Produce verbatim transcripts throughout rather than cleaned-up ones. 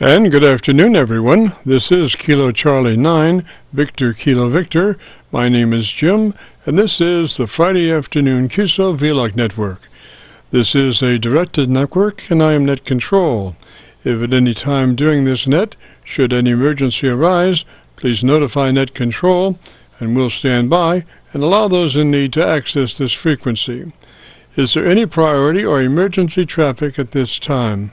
And good afternoon, everyone. This is Kilo Charlie nine, Victor Kilo Victor. My name is Jim, and this is the Friday Afternoon Q S O-V log Network. This is a directed network, and I am Net Control. If at any time during this net, should an emergency arise, please notify Net Control, and we'll stand by and allow those in need to access this frequency. Is there any priority or emergency traffic at this time?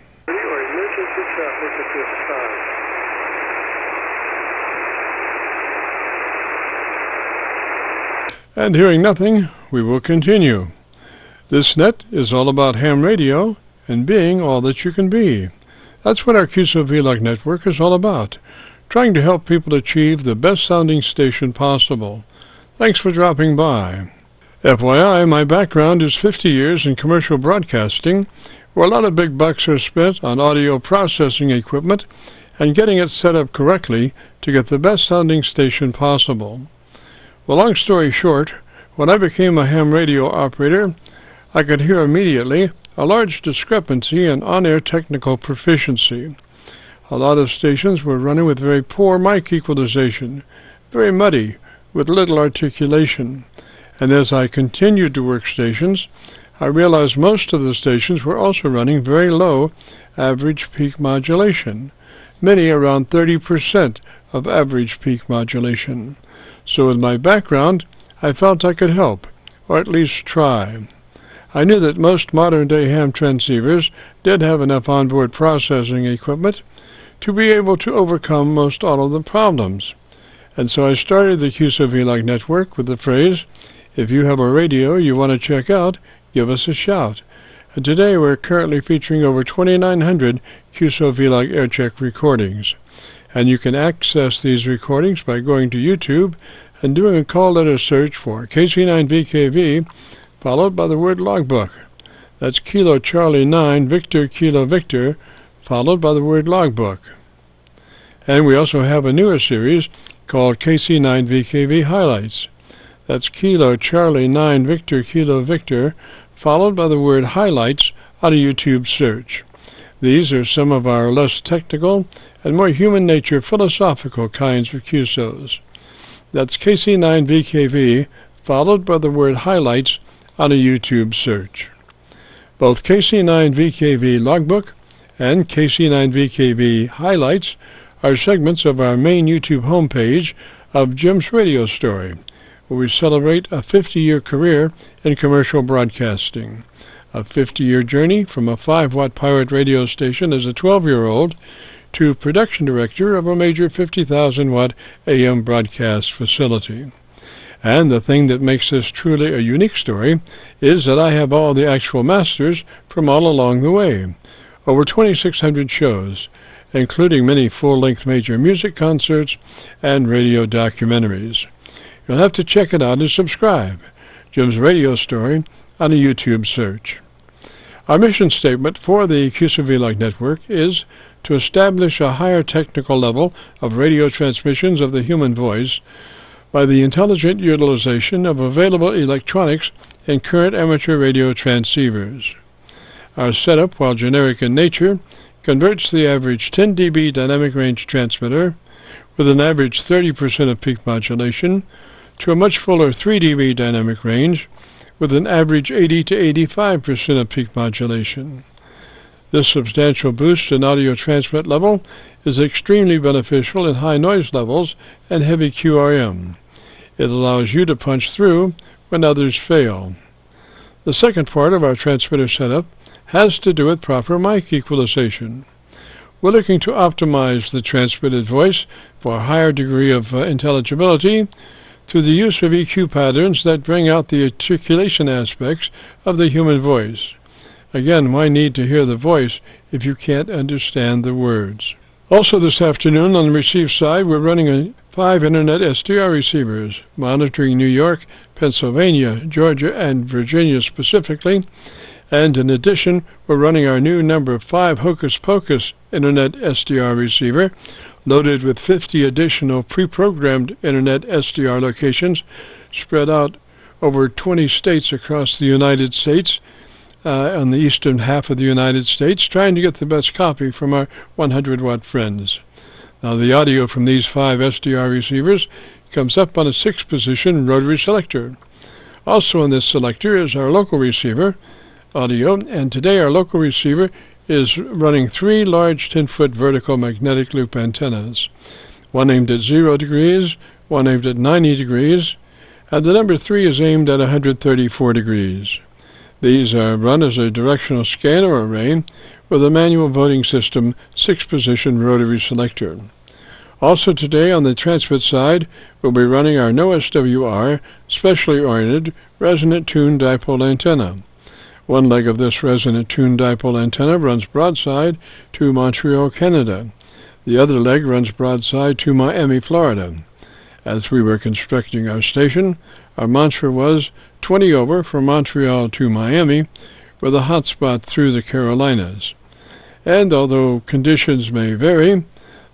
And hearing nothing, we will continue. This net is all about ham radio and being all that you can be. That's what our Q S O-V log network is all about, trying to help people achieve the best sounding station possible. Thanks for dropping by. F Y I, my background is fifty years in commercial broadcasting, where a lot of big bucks are spent on audio processing equipment and getting it set up correctly to get the best sounding station possible. Well, long story short, when I became a ham radio operator, I could hear immediately a large discrepancy in on-air technical proficiency. A lot of stations were running with very poor mic equalization, very muddy, with little articulation. And as I continued to work stations, I realized most of the stations were also running very low average peak modulation, many around thirty percent of average peak modulation. So with my background, I felt I could help, or at least try. I knew that most modern-day ham transceivers did have enough onboard processing equipment to be able to overcome most all of the problems. And so I started the Q S O-V log network with the phrase, if you have a radio you want to check out, give us a shout. And today we're currently featuring over twenty-nine hundred Q S O-V log aircheck recordings. And you can access these recordings by going to YouTube and doing a call letter search for K C nine V K V followed by the word logbook. That's Kilo Charlie nine Victor Kilo Victor followed by the word logbook. And we also have a newer series called K C nine V K V Highlights. That's Kilo Charlie nine Victor Kilo Victor followed by the word highlights on a YouTube search. These are some of our less technical and more human nature philosophical kinds of Q S Os. That's K C nine V K V followed by the word highlights on a YouTube search. Both K C nine V K V Logbook and K C nine V K V Highlights are segments of our main YouTube homepage of Jim's Radio Story, where we celebrate a fifty-year career in commercial broadcasting. A fifty-year journey from a five watt pirate radio station as a twelve-year-old to production director of a major fifty thousand watt A M broadcast facility. And the thing that makes this truly a unique story is that I have all the actual masters from all along the way. Over twenty-six hundred shows, including many full-length major music concerts and radio documentaries. You'll have to check it out and subscribe. Jim's Radio Story on a YouTube search. Our mission statement for the Q S O-V log network is to establish a higher technical level of radio transmissions of the human voice by the intelligent utilization of available electronics in current amateur radio transceivers. Our setup, while generic in nature, converts the average ten D B dynamic range transmitter with an average thirty percent of peak modulation to a much fuller three D B dynamic range with an average eighty to eighty-five percent of peak modulation. This substantial boost in audio transmit level is extremely beneficial in high noise levels and heavy Q R M. It allows you to punch through when others fail. The second part of our transmitter setup has to do with proper mic equalization. We're looking to optimize the transmitted voice for a higher degree of uh, intelligibility through the use of E Q patterns that bring out the articulation aspects of the human voice. Again, why need to hear the voice if you can't understand the words? Also this afternoon on the receive side, we're running a five internet S D R receivers, monitoring New York, Pennsylvania, Georgia, and Virginia specifically. And in addition, we're running our new number five Hocus Pocus Internet S D R receiver, loaded with fifty additional pre-programmed Internet S D R locations spread out over twenty states across the United States uh, on the eastern half of the United States, trying to get the best copy from our one hundred watt friends. Now the audio from these five S D R receivers comes up on a six position rotary selector. Also on this selector is our local receiver audio, and today our local receiver is running three large ten foot vertical magnetic loop antennas, one aimed at zero degrees, one aimed at ninety degrees, and the number three is aimed at one hundred thirty-four degrees. These are run as a directional scanner array with a manual voting system six position rotary selector. Also today on the transmit side we'll be running our no S W R specially oriented resonant tuned dipole antenna. One leg of this resonant tuned dipole antenna runs broadside to Montreal, Canada. The other leg runs broadside to Miami, Florida. As we were constructing our station, our mantra was twenty over from Montreal to Miami, with a hot spot through the Carolinas. And although conditions may vary,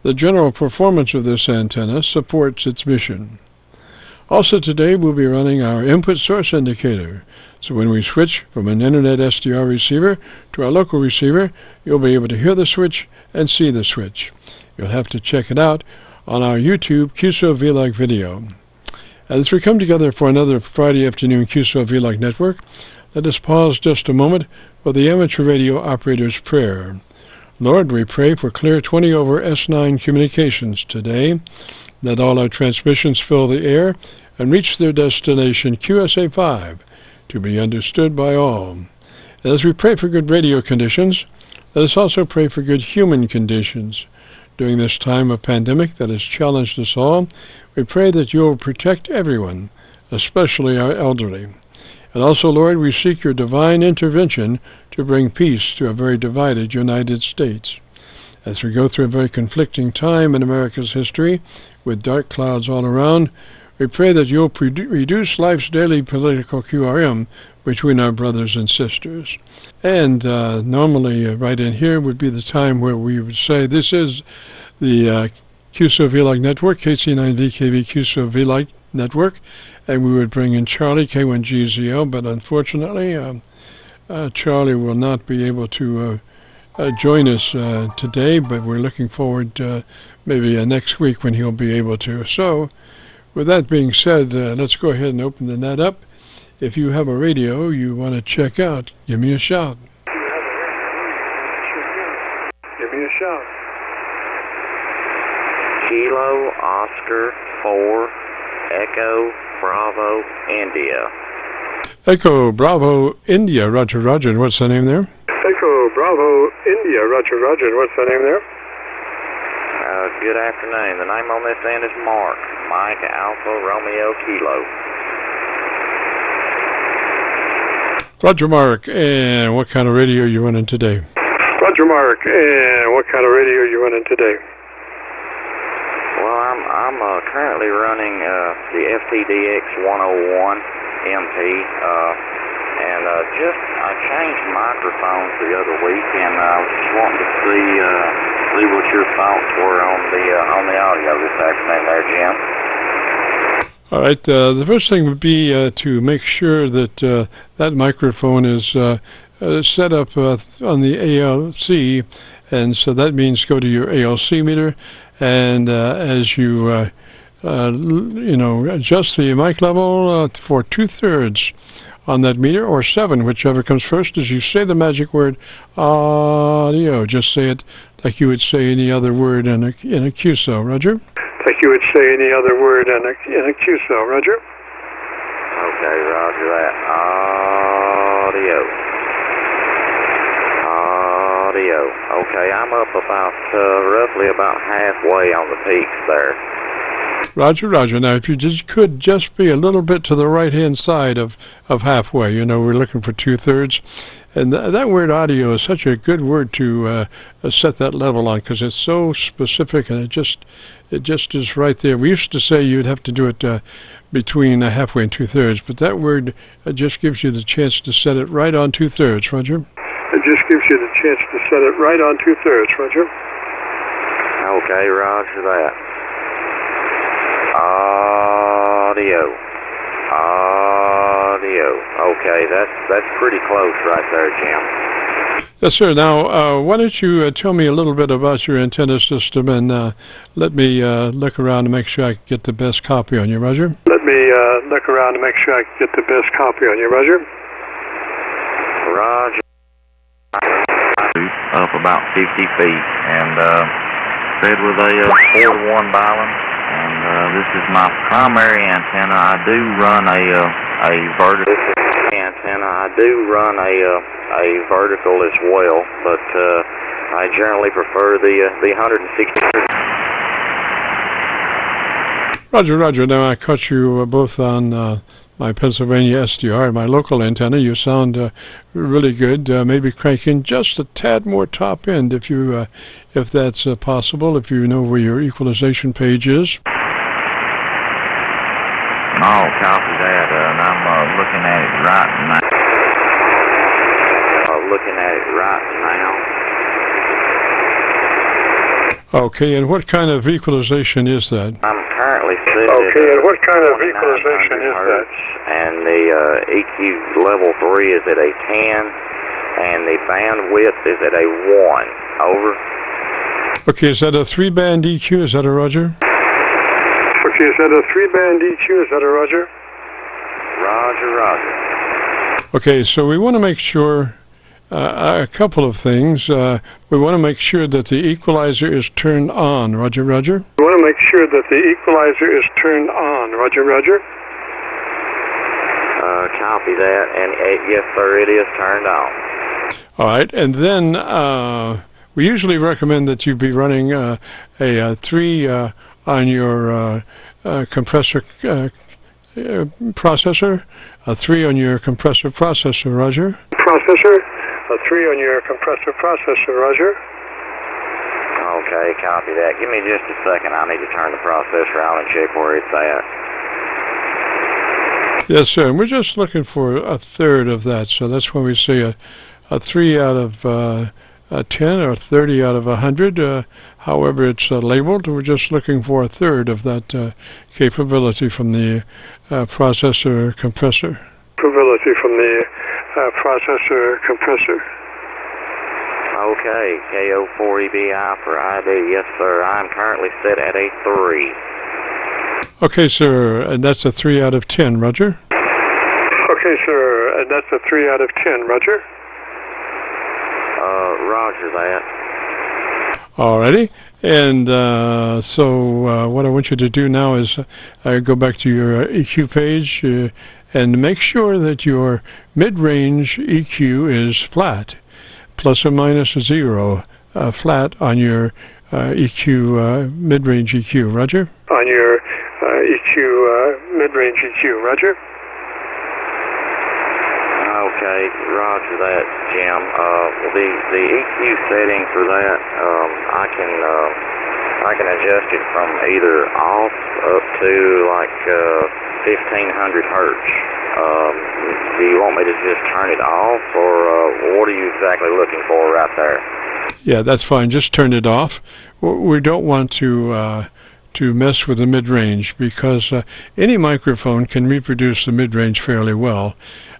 the general performance of this antenna supports its mission. Also today we'll be running our input source indicator, so when we switch from an internet S D R receiver to our local receiver, you'll be able to hear the switch and see the switch. You'll have to check it out on our YouTube Q S O-V log video. As we come together for another Friday afternoon Q S O-V log network, let us pause just a moment for the amateur radio operator's prayer. Lord, we pray for clear twenty over S nine communications today. Let all our transmissions fill the air and reach their destination Q S A five, to be understood by all. As we pray for good radio conditions, let us also pray for good human conditions. During this time of pandemic that has challenged us all, we pray that you will protect everyone, especially our elderly. And also, Lord, we seek your divine intervention to bring peace to a very divided United States. As we go through a very conflicting time in America's history, with dark clouds all around, we pray that you'll reduce life's daily political Q R M between our brothers and sisters. And uh, normally uh, right in here would be the time where we would say this is the uh, Q S O-V log network, K C nine V K V Q S O-V log network, and we would bring in Charlie, K one G Z O, but unfortunately uh, uh, Charlie will not be able to uh, Uh, join us uh, today, but we're looking forward to uh, maybe uh, next week when he'll be able to. So with that being said, uh, let's go ahead and open the net up. If you have a radio you want to check out, give me a shout. If you have a radio, give me a shout. Kilo Oscar four Echo Bravo India. Echo Bravo India, Roger, Roger. And what's the name there? Echo Bravo India, Roger, Roger. What's the name there? Uh, good afternoon. The name on this end is Mark. Mike Alpha Romeo Kilo. Roger, Mark. And what kind of radio are you running today? Roger, Mark. And what kind of radio are you running today? Well, I'm I'm uh, currently running uh, the F T D X one oh one M T. Uh, And uh, just, I changed microphones the other week, and I uh, was just wanting to see, uh, see what your thoughts were on the uh, on the audio this afternoon there, Jim. All right. Uh, the first thing would be uh, to make sure that uh, that microphone is uh, uh, set up uh, on the A L C, and so that means go to your A L C meter, and uh, as you, uh, uh, you know, adjust the mic level uh, for two thirds on that meter, or seven, whichever comes first, as you say the magic word audio. Just say it like you would say any other word in a, in a Q S O, Roger? Like you would say any other word in a, in a Q S O, Roger? Okay, Roger that. Audio. Audio. Okay, I'm up about, uh, roughly about halfway on the peaks there. Roger, Roger. Now, if you just could just be a little bit to the right-hand side of, of halfway. You know, we're looking for two thirds. And th that word audio is such a good word to uh, set that level on, because it's so specific, and it just it just is right there. We used to say you'd have to do it uh, between uh, halfway and two thirds, but that word uh, just gives you the chance to set it right on two thirds, Roger. It just gives you the chance to set it right on two thirds, Roger. Okay, Roger that. Audio. Audio. Okay, that's, that's pretty close right there, Jim. Yes, sir. Now, uh, why don't you uh, tell me a little bit about your antenna system, and uh, let me uh, look around to make sure I can get the best copy on you, Roger. Let me uh, look around to make sure I can get the best copy on you, Roger. Roger. Up about fifty feet, and uh, fed with a four to one Bylin, and uh, this is my primary antenna. I do run a uh, a vertical antenna. I do run a uh, a vertical as well, but uh, I generally prefer the uh, the one sixty. Roger, Roger. Now I caught you both on Uh my Pennsylvania S D R, my local antenna. You sound uh, really good. Uh, maybe cranking just a tad more top end, if you, uh, if that's uh, possible. If you know where your equalization page is. I'll copy that, uh, and I'm uh, looking at it right now. Uh, looking at it right now. Okay, and what kind of equalization is that? I'm currently sitting. Okay, and what kind of equalization is that? And the uh, E Q level three is at a ten, and the bandwidth is at a one. Over. Okay, is that a three-band E Q? Is that a Roger? Okay, is that a three-band E Q? Is that a Roger? Roger, Roger. Okay, so we want to make sure uh, a couple of things. Uh, we want to make sure that the equalizer is turned on. Roger, Roger. We want to make sure that the equalizer is turned on. Roger, Roger. Copy that, and uh, yes, sir, it is turned on. All right, and then uh, we usually recommend that you be running uh, a, a three uh, on your uh, uh, compressor uh, uh, processor, a three on your compressor processor, Roger. Processor, a three on your compressor processor, Roger. Okay, copy that. Give me just a second. I need to turn the processor out and check where it's at. Yes, sir, and we're just looking for a third of that, so that's when we see a, a three out of uh, a ten or thirty out of one hundred, uh, however it's uh, labeled. We're just looking for a third of that uh, capability from the uh, processor compressor. Capability from the uh, processor compressor. Okay, K O four E B I for I D. Yes, sir, I'm currently set at a three. Okay, sir, and that's a three out of ten, Roger. Okay, sir, and that's a three out of ten, Roger. Uh, Roger that. Alrighty, and uh, so uh, what I want you to do now is uh, go back to your uh, E Q page uh, and make sure that your mid-range E Q is flat, plus or minus a zero, uh, flat on your uh, E Q, uh, mid-range E Q, Roger. On your E Q, uh, mid-range E Q, Roger. Okay, Roger that, Jim. Uh, the the E Q setting for that, um, I can uh, I can adjust it from either off up to like uh, fifteen hundred hertz. Um, do you want me to just turn it off, or uh, what are you exactly looking for right there? Yeah, that's fine. Just turn it off. We don't want to. Uh, to mess with the mid-range, because uh, any microphone can reproduce the mid-range fairly well.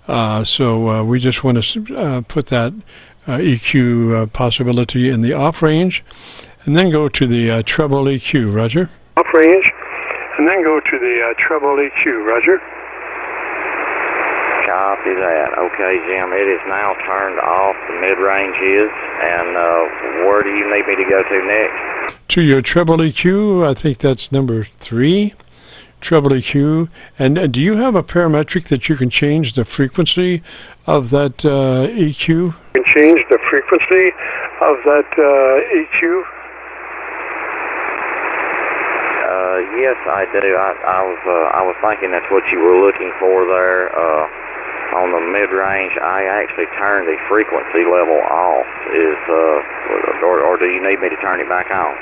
Uh, so uh, we just want to uh, put that uh, E Q uh, possibility in the off range, and then go to the uh, treble E Q, Roger. Off range, and then go to the uh, treble E Q, Roger. Copy that. Okay, Jim, it is now turned off, the mid-range is, and uh, where do you need me to go to next? To your treble E Q, I think that's number three, treble E Q. And uh, do you have a parametric that you can change the frequency of that uh, E Q? You can change the frequency of that uh, E Q? Uh, yes, I do. I, I was uh, I was thinking that's what you were looking for there. Uh, on the mid-range, I actually turned the frequency level off. Is uh, or, or do you need me to turn it back on?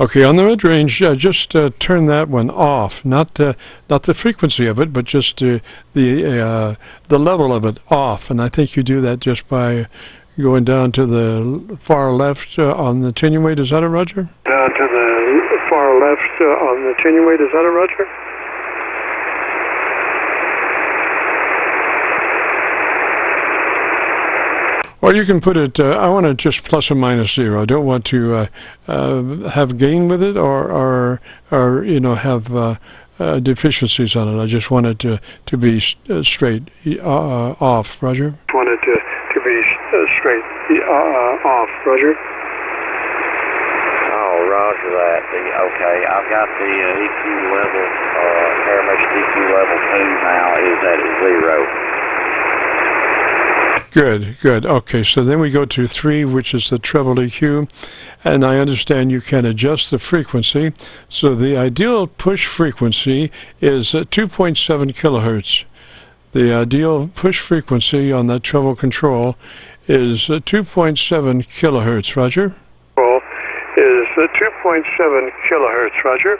Okay, on the mid-range, uh, just uh, turn that one off. Not uh, not the frequency of it, but just uh, the uh, the level of it off. And I think you do that just by going down to the far left uh, on the attenuate. Is that a Roger? Down to the far left uh, on the attenuate. Is that a Roger? Or you can put it, uh, I want to just plus or minus zero. I don't want to uh, uh, have gain with it or, or, or you know, have uh, uh, deficiencies on it. I just want it to, to be uh, straight uh, off. Roger. I want it to, to be uh, straight uh, off. Roger. Oh, roger that. The, okay, I've got the uh, E Q level, uh, Airmax E Q level two now is at zero. Good, good. Okay, so then we go to three, which is the treble E Q, and I understand you can adjust the frequency. So the ideal push frequency is uh, two point seven kilohertz. The ideal push frequency on that treble control is uh, two point seven kilohertz. Roger. Control is uh, two point seven kilohertz. Roger.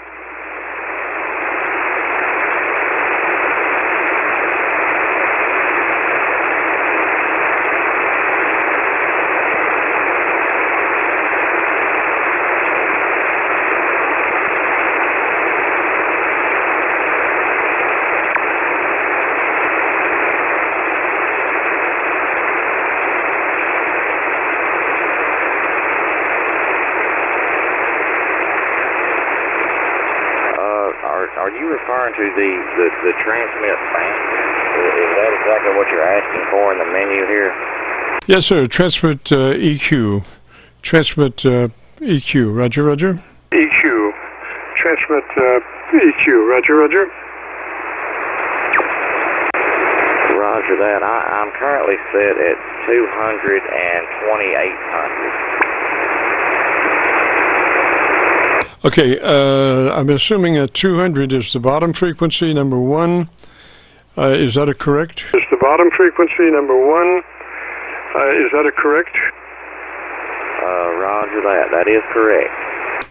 To the, the, the transmit band. Is that exactly what you're asking for in the menu here? Yes, sir. Transmit uh, E Q. Transmit uh, E Q. Roger, roger. E Q. Transmit uh, E Q. Roger, roger. Roger that. I, I'm currently set at two hundred and twenty-eight hundred. Okay, uh, I'm assuming that two hundred is the bottom frequency, number one. Uh, is that a correct? Is the bottom frequency, number one. Uh, is that a correct? Uh, roger that. That is correct.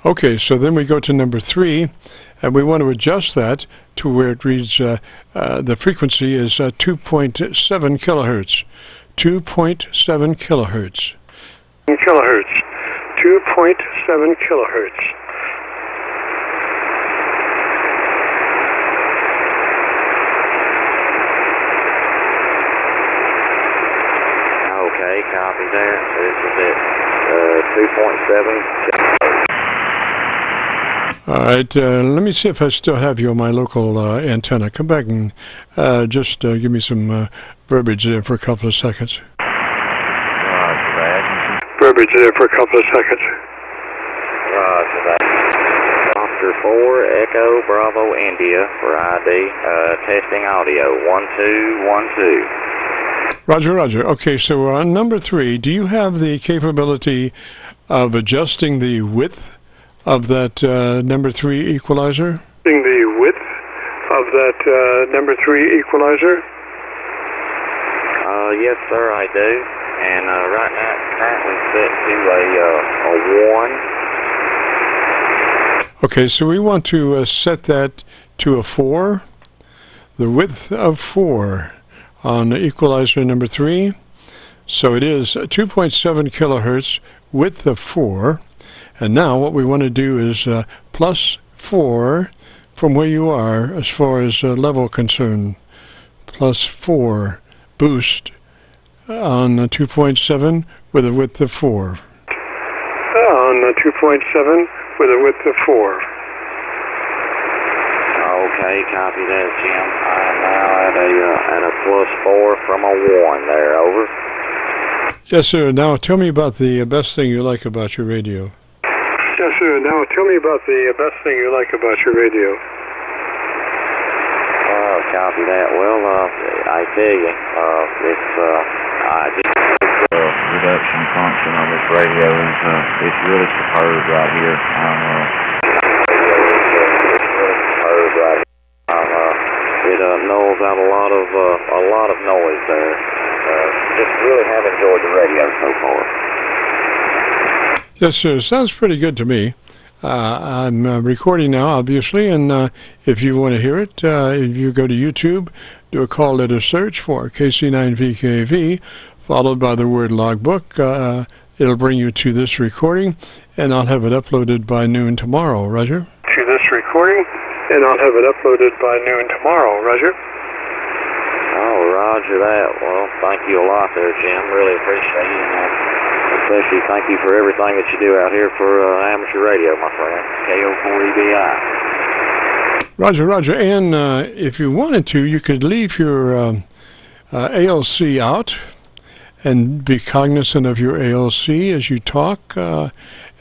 Okay, so then we go to number three, and we want to adjust that to where it reads uh, uh, the frequency is uh, two point seven kilohertz. two point seven kilohertz. Kilohertz. two point seven kilohertz. Copy there. This is it. Uh, two point seven. All right. Uh, let me see if I still have you on my local uh, antenna. Come back and uh, just uh, give me some uh, verbiage there for a couple of seconds. Roger that. Verbiage there for a couple of seconds. Roger that. Doctor four, Echo, Bravo, India for I D. Uh, testing audio. One, two, one, two. Roger, roger. Okay, so we're on number three. Do you have the capability of adjusting the width of that uh, number three equalizer? Adjusting the width of that uh, number three equalizer? Uh, yes, sir, I do. And uh, right now it's currently set to a, uh, a one. Okay, so we want to uh, set that to a four, the width of four. On equalizer number three, so it is two point seven kilohertz, width of four, and now what we want to do is uh, plus four from where you are as far as uh, level concern, plus four boost on uh, two point seven with a width of four. On uh, two point seven with a width of four. Okay, copy that, Jim. I'm now at a, uh, at a plus four from a one there, over. Yes, sir. Now tell me about the best thing you like about your radio. Yes, sir. Now tell me about the best thing you like about your radio. Uh, copy that. Well, uh, I tell you, uh, it's, uh, I just the reduction function on this radio is, uh, it's really superb right here. Um, uh, It uh, nulls out a lot of uh, a lot of noise there. Uh, just really have enjoyed the radio so far. Yes, sir. Sounds pretty good to me. Uh, I'm uh, recording now, obviously, and uh, if you want to hear it, uh, if you go to YouTube, do a call letter search for K C nine V K V, followed by the word logbook. Uh, it'll bring you to this recording, and I'll have it uploaded by noon tomorrow. Roger. To this recording. And I'll have it uploaded by noon tomorrow, Roger. Oh, Roger that. Well, thank you a lot there, Jim. Really appreciate it. Especially thank you for everything that you do out here for uh, amateur radio, my friend. K O four E B I. Roger, Roger. And uh, if you wanted to, you could leave your um, uh, A L C out and be cognizant of your A L C as you talk. Uh,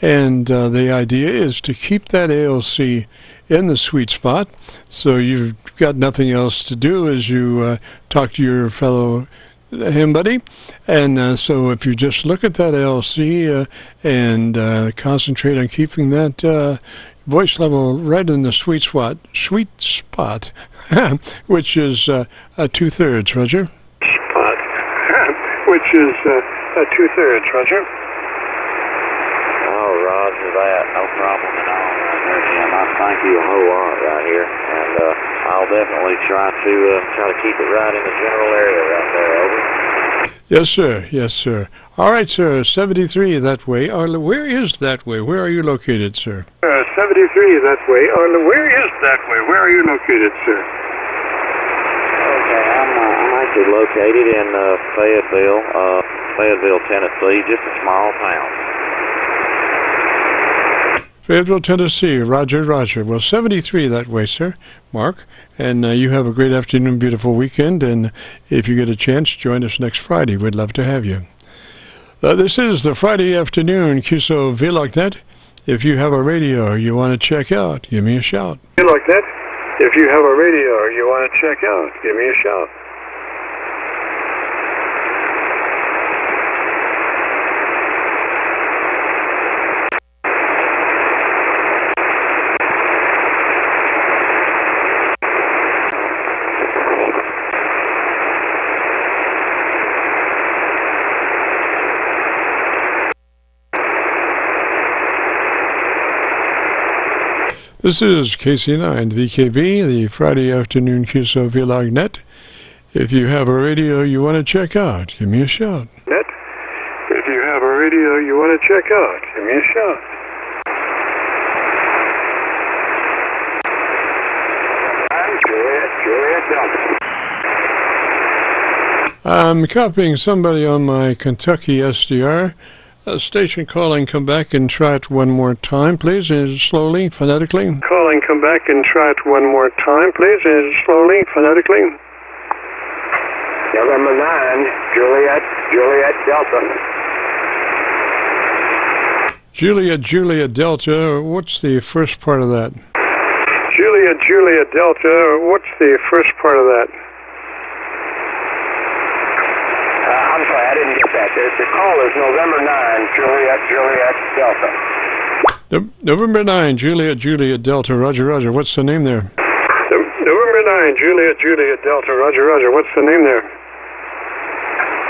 and uh, the idea is to keep that A L C in the sweet spot, so you've got nothing else to do as you uh, talk to your fellow ham buddy. And uh, so if you just look at that A L C uh, and uh, concentrate on keeping that uh, voice level right in the sweet spot, sweet spot, which is uh, uh, two-thirds, Roger. Spot, which is uh, uh, two-thirds, Roger. Oh, Roger that, no problem at all. Jim, I thank you a whole lot right here, and uh, I'll definitely try to uh, try to keep it right in the general area right there, over. Yes, sir. Yes, sir. All right, sir. seventy-three that way. Arla, where is that way? Where are you located, sir? Uh, seventy-three that way. Arla, where is that way? Where are you located, sir? Okay, I'm, uh, I'm actually located in uh, Fayetteville, uh, Fayetteville, Tennessee, just a small town. Fayetteville, Tennessee. Roger, Roger. Well, seventy-three that way, sir, Mark. And uh, you have a great afternoon, beautiful weekend. And if you get a chance, join us next Friday. We'd love to have you. Uh, this is the Friday afternoon Q S O V L O G net. If you have a radio you want to check out, give me a shout. V L O G net. If you have a radio you want to check out, give me a shout. This is K C nine V K V, the Friday afternoon Q S O V L O G net. If you have a radio you want to check out, give me a shout. Net. If you have a radio you want to check out, give me a shout. I'm Juliet, Juliet Delta. I'm copying somebody on my Kentucky S D R. Uh, station calling, come back and try it one more time, please, and slowly, phonetically. Calling, come back and try it one more time, please, and slowly, phonetically. November nine, Juliet, Juliet Delta. Juliet, Juliet Delta, what's the first part of that? Juliet, Juliet Delta, what's the first part of that? The call is November nine, Juliet, Juliet, Delta. No, November nine, Juliet, Juliet, Delta, Roger, Roger. What's the name there? No, November nine, Juliet, Juliet, Delta, Roger, Roger. What's the name there?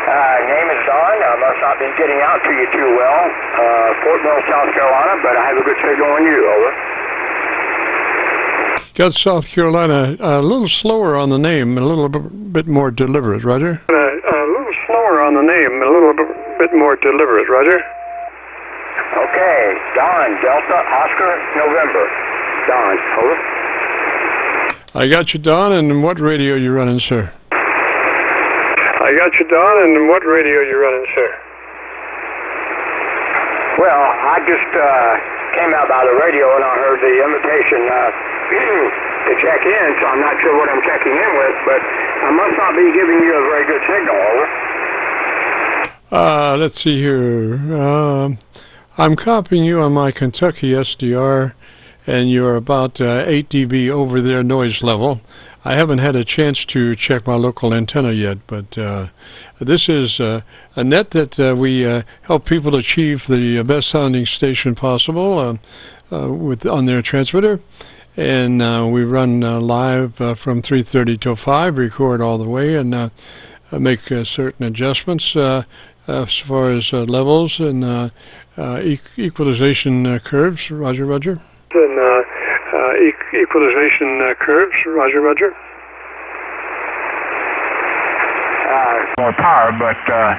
Uh, name is Don. I must not be getting out to you too well. Uh, Fort Mill, South Carolina, but I have a good signal on you, over. Got South Carolina a little slower on the name, a little bit more deliberate, Roger. Uh, on the name, a little bit more deliberate, Roger. Okay, Don, Delta, Oscar, November. Don, over. I got you, Don, and what radio you running, sir? I got you, Don, and what radio you running, sir? Well, I just uh, came out by the radio and I heard the invitation uh, to check in, so I'm not sure what I'm checking in with, but I must not be giving you a very good signal, over. Uh, let's see here. Uh, I'm copying you on my Kentucky S D R, and you're about uh, eight D B over their noise level. I haven't had a chance to check my local antenna yet, but uh, this is uh, a net that uh, we uh, help people achieve the best sounding station possible uh, uh, with on their transmitter. And uh, we run uh, live uh, from three thirty till five, record all the way, and uh, make uh, certain adjustments uh, as far as uh, levels and uh, uh, e equalization uh, curves. Roger, Roger. And uh, uh, e equalization uh, curves. Roger, Roger. Uh, more power, but uh,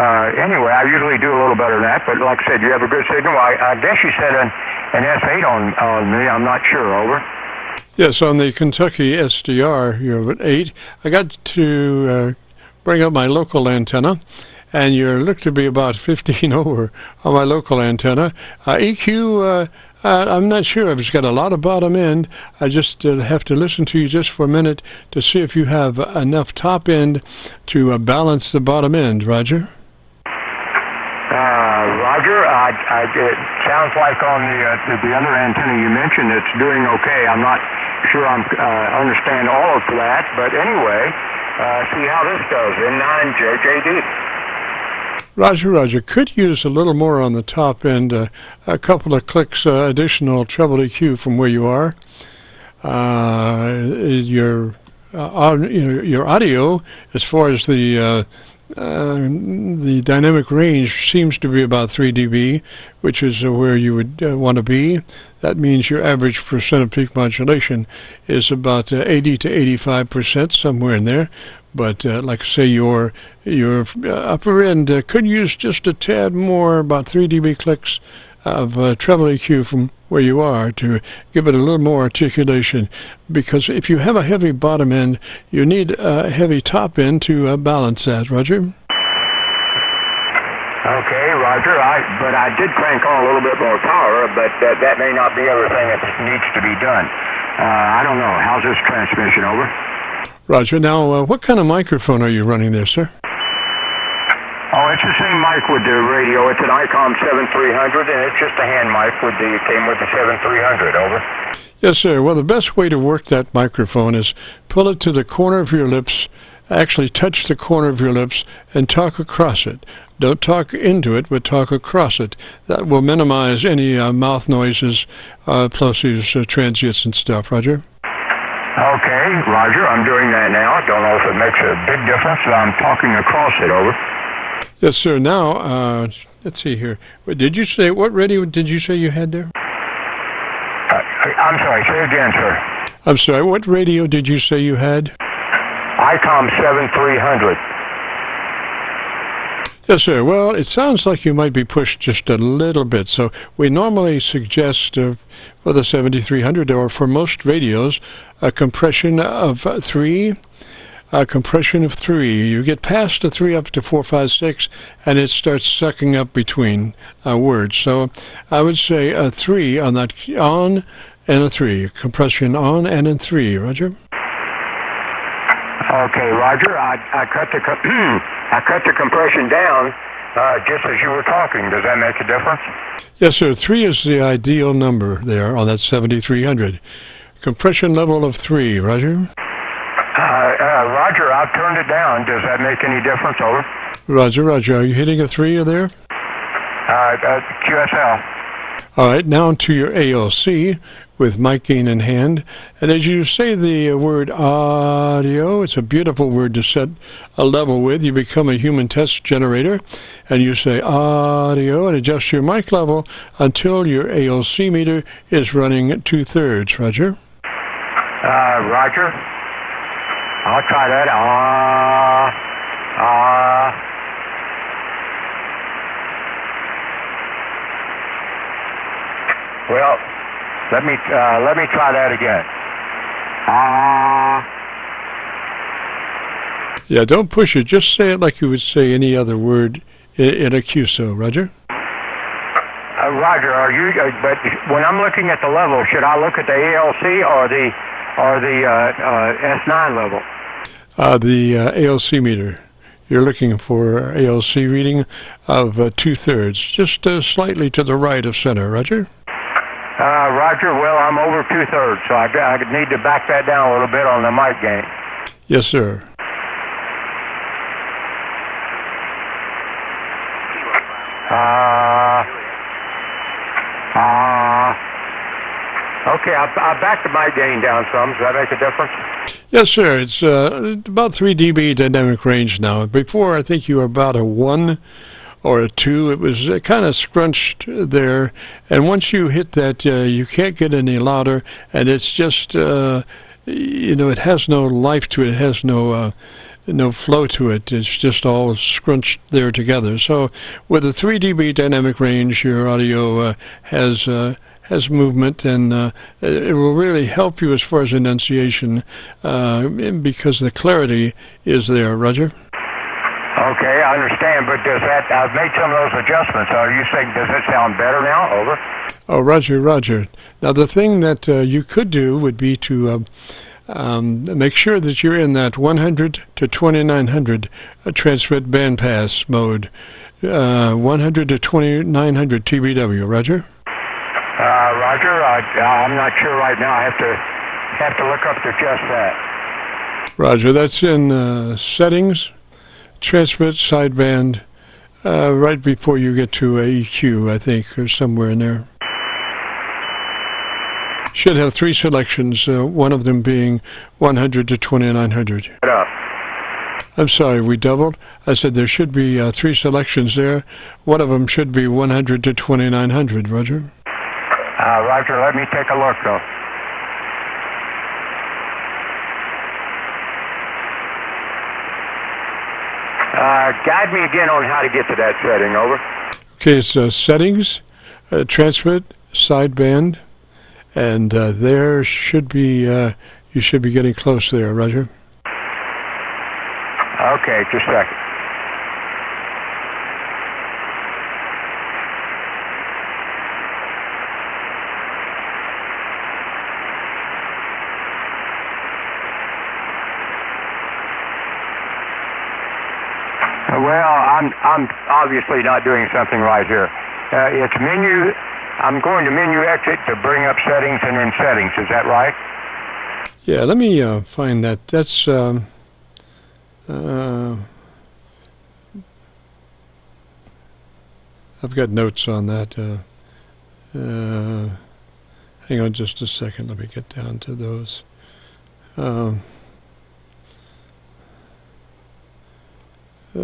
uh, anyway, I usually do a little better than that. But like I said, you have a good signal. I, I guess you said an, an S eight on, on me. I'm not sure. Over. Yes, on the Kentucky S D R, you're at eight. I got to uh, bring up my local antenna, and you look to be about fifteen over on my local antenna. Uh, E Q, uh, I'm not sure. I've just got a lot of bottom end. I just uh, have to listen to you just for a minute to see if you have enough top end to uh, balance the bottom end. Roger? Uh, Roger, I, I, it sounds like on the, uh, the other antenna you mentioned, it's doing okay. I'm not sure I uh, understand all of that, but anyway, uh, see how this goes. N nine J J D. Roger, Roger. Could use a little more on the top end, uh, a couple of clicks uh, additional treble E Q from where you are. Uh, your, uh, on, your audio, as far as the... Uh, Uh, the dynamic range seems to be about three D B, which is uh, where you would uh, want to be. That means your average percent of peak modulation is about uh, eighty to eighty-five percent, somewhere in there. But uh, like I say, your your upper end uh, could use just a tad more, about three D B clicks of uh, treble E Q from where you are to give it a little more articulation, because if you have a heavy bottom end, you need a heavy top end to uh, balance that. Roger? Okay, Roger. I, but I did crank on a little bit more power, but uh, that may not be everything that needs to be done. Uh, I don't know. How's this transmission? Over. Roger. Now, uh, what kind of microphone are you running there, sir? Oh, it's the same mic with the radio. It's an ICOM seventy-three hundred, and it's just a hand mic with the, it came with the seventy-three hundred, over. Yes, sir. Well, the best way to work that microphone is pull it to the corner of your lips, actually touch the corner of your lips, and talk across it. Don't talk into it, but talk across it. That will minimize any uh, mouth noises, uh, plosives, uh, transients, and stuff. Roger? Okay, Roger. I'm doing that now. I don't know if it makes a big difference, but I'm talking across it, over. Yes, sir. Now, uh, let's see here. Did you say, what radio did you say you had there? Uh, I'm sorry, say again, sir. I'm sorry, what radio did you say you had? ICOM seventy-three hundred. Yes, sir. Well, it sounds like you might be pushed just a little bit. So we normally suggest uh, for the seventy-three hundred, or for most radios, a compression of three. Uh, compression of three. You get past the three up to four, five, six, and it starts sucking up between uh, words. So I would say a three on that, on and a three. Compression on and in three. Roger? Okay, Roger. I, I cut the co I cut the compression down uh, just as you were talking. Does that make a difference? Yes, sir. Three is the ideal number there on that seventy-three hundred. Compression level of three. Roger? Uh, uh, Roger, I've turned it down. Does that make any difference? Over. Roger, Roger. Are you hitting a three there? Uh, uh, Q S L. All right, now to your A O C with mic gain in hand. And as you say the word audio, it's a beautiful word to set a level with. You become a human test generator, and you say audio and adjust your mic level until your A O C meter is running two-thirds. Roger? Uh, Roger. I'll try that. Ah, ah. Well, let me uh, let me try that again. Ah. Yeah, don't push it. Just say it like you would say any other word in a Q S O. Roger? Uh, Roger, are you? Uh, but when I'm looking at the level, should I look at the A L C or the or the uh, uh, S nine level? Uh, the uh, A L C meter. You're looking for A L C reading of uh, two-thirds, just uh, slightly to the right of center. Roger? Uh, Roger, well, I'm over two-thirds, so I, I need to back that down a little bit on the mic gain. Yes, sir. Uh, uh, okay, I, I backed the mic gain down some. Does that make a difference? Yes, sir. It's uh, about three D B dynamic range now. Before, I think you were about a one or a two. It was uh, kind of scrunched there. And once you hit that, uh, you can't get any louder. And it's just, uh, you know, it has no life to it. It has no... Uh, no flow to it. It's just all scrunched there together. So with a three D B dynamic range, your audio uh, has uh, has movement, and uh, it will really help you as far as enunciation uh, because the clarity is there. Roger? Okay, I understand, but does that, I've made some of those adjustments. Are you saying, does it sound better now? Over. Oh, Roger, Roger. Now, the thing that uh, you could do would be to uh, um, make sure that you're in that one hundred to twenty-nine hundred uh, transmit bandpass mode. Uh, one hundred to twenty-nine hundred T B W. Roger? Uh, Roger, I, I'm not sure right now. I have to, have to look up to just that. Roger, that's in uh, settings, transmit, sideband, uh, right before you get to uh, E Q, I think, or somewhere in there. Should have three selections, uh, one of them being one hundred to twenty-nine hundred. Get up. I'm sorry, we doubled. I said there should be uh, three selections there. One of them should be one hundred to twenty-nine hundred, Roger. Uh, Roger, let me take a look, though. Uh, guide me again on how to get to that setting, over. Okay, it's uh, settings, uh, transmit, sideband, and uh, there should be, uh, you should be getting close there, Roger. Okay, just a second. Well, I'm I'm obviously not doing something right here. Uh, it's menu. I'm going to menu exit to bring up settings and then settings. Is that right? Yeah. Let me uh, find that. That's. Um Uh, I've got notes on that. Uh, uh, hang on just a second. Let me get down to those. Um, uh,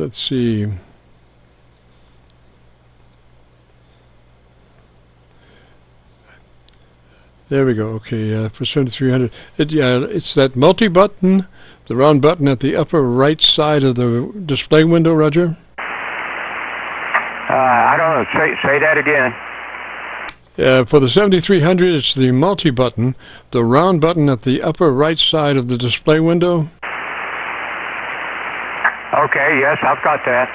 let's see. There we go. Okay, uh, for seventy-three hundred. It, yeah, it's that multi-button, the round button at the upper right side of the display window, Roger. Uh, I don't know. Say, say that again. Uh, for the seventy-three hundred, it's the multi-button, the round button at the upper right side of the display window. Okay, yes, I've got that.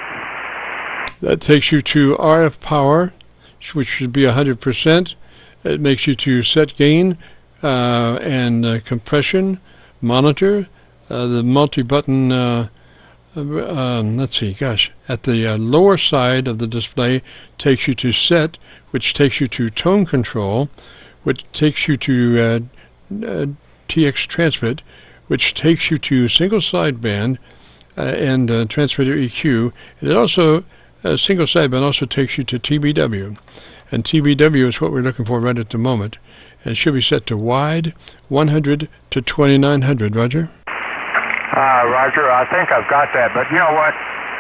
That takes you to R F power, which should be one hundred percent. It makes you to set gain uh, and uh, compression, monitor, uh, the multi-button, uh, um, let's see, gosh, at the uh, lower side of the display takes you to set, which takes you to tone control, which takes you to uh, uh, T X transmit, which takes you to single sideband uh, and uh, transmitter E Q, and it also a single sideband also takes you to T B W, and T B W is what we're looking for right at the moment, and should be set to wide one hundred to twenty-nine hundred. Roger? Uh, Roger, I think I've got that, but you know what?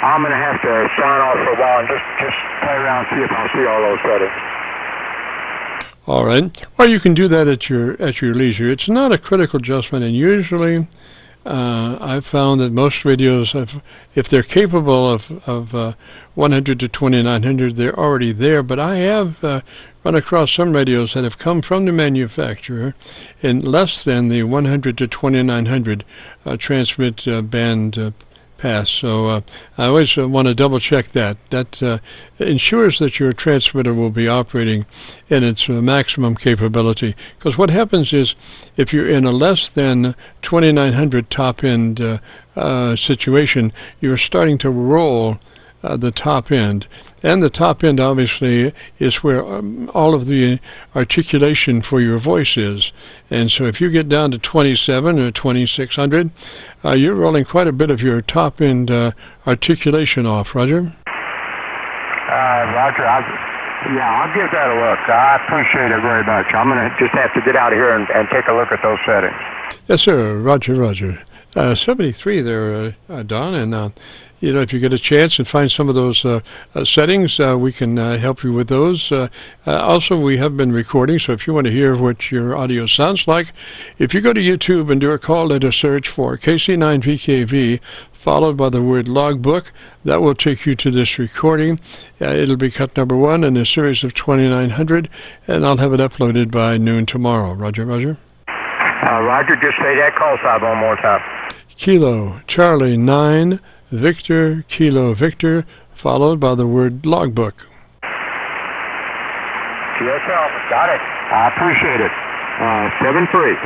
I'm going to have to sign off for a while and just, just play around and see if I see all those settings. All right. Well, you can do that at your, at your leisure. It's not a critical adjustment, and usually Uh, I've found that most radios, have, if they're capable of, of uh, one hundred to twenty-nine hundred, they're already there. But I have uh, run across some radios that have come from the manufacturer in less than the one hundred to twenty-nine hundred uh, transmit uh, band uh, pass. So uh, I always uh, want to double check that. That uh, ensures that your transmitter will be operating in its uh, maximum capability. Because what happens is, if you're in a less than twenty-nine hundred top end uh, uh, situation, you're starting to roll Uh, the top end, and the top end obviously is where um, all of the articulation for your voice is, and so if you get down to twenty-seven or twenty-six hundred, uh, you're rolling quite a bit of your top end uh, articulation off. Roger? Uh, Roger, I'll, yeah, I'll give that a look. I appreciate it very much. I'm going to just have to get out of here and, and take a look at those settings. Yes, sir. Roger, Roger. uh, seventy-three there, uh, Don, and uh, you know, if you get a chance and find some of those uh, uh, settings, uh, we can uh, help you with those. Uh, uh, also, we have been recording, so if you want to hear what your audio sounds like, if you go to YouTube and do a call letter search for K C nine V K V, followed by the word logbook, that will take you to this recording. Uh, it'll be cut number one in a series of twenty-nine hundred, and I'll have it uploaded by noon tomorrow. Roger, Roger. Uh, Roger, just say that call sign one more time. Kilo, Charlie, nine... Victor, Kilo, Victor, followed by the word logbook. Yes, sir. Got it. I appreciate it. Uh, seven three.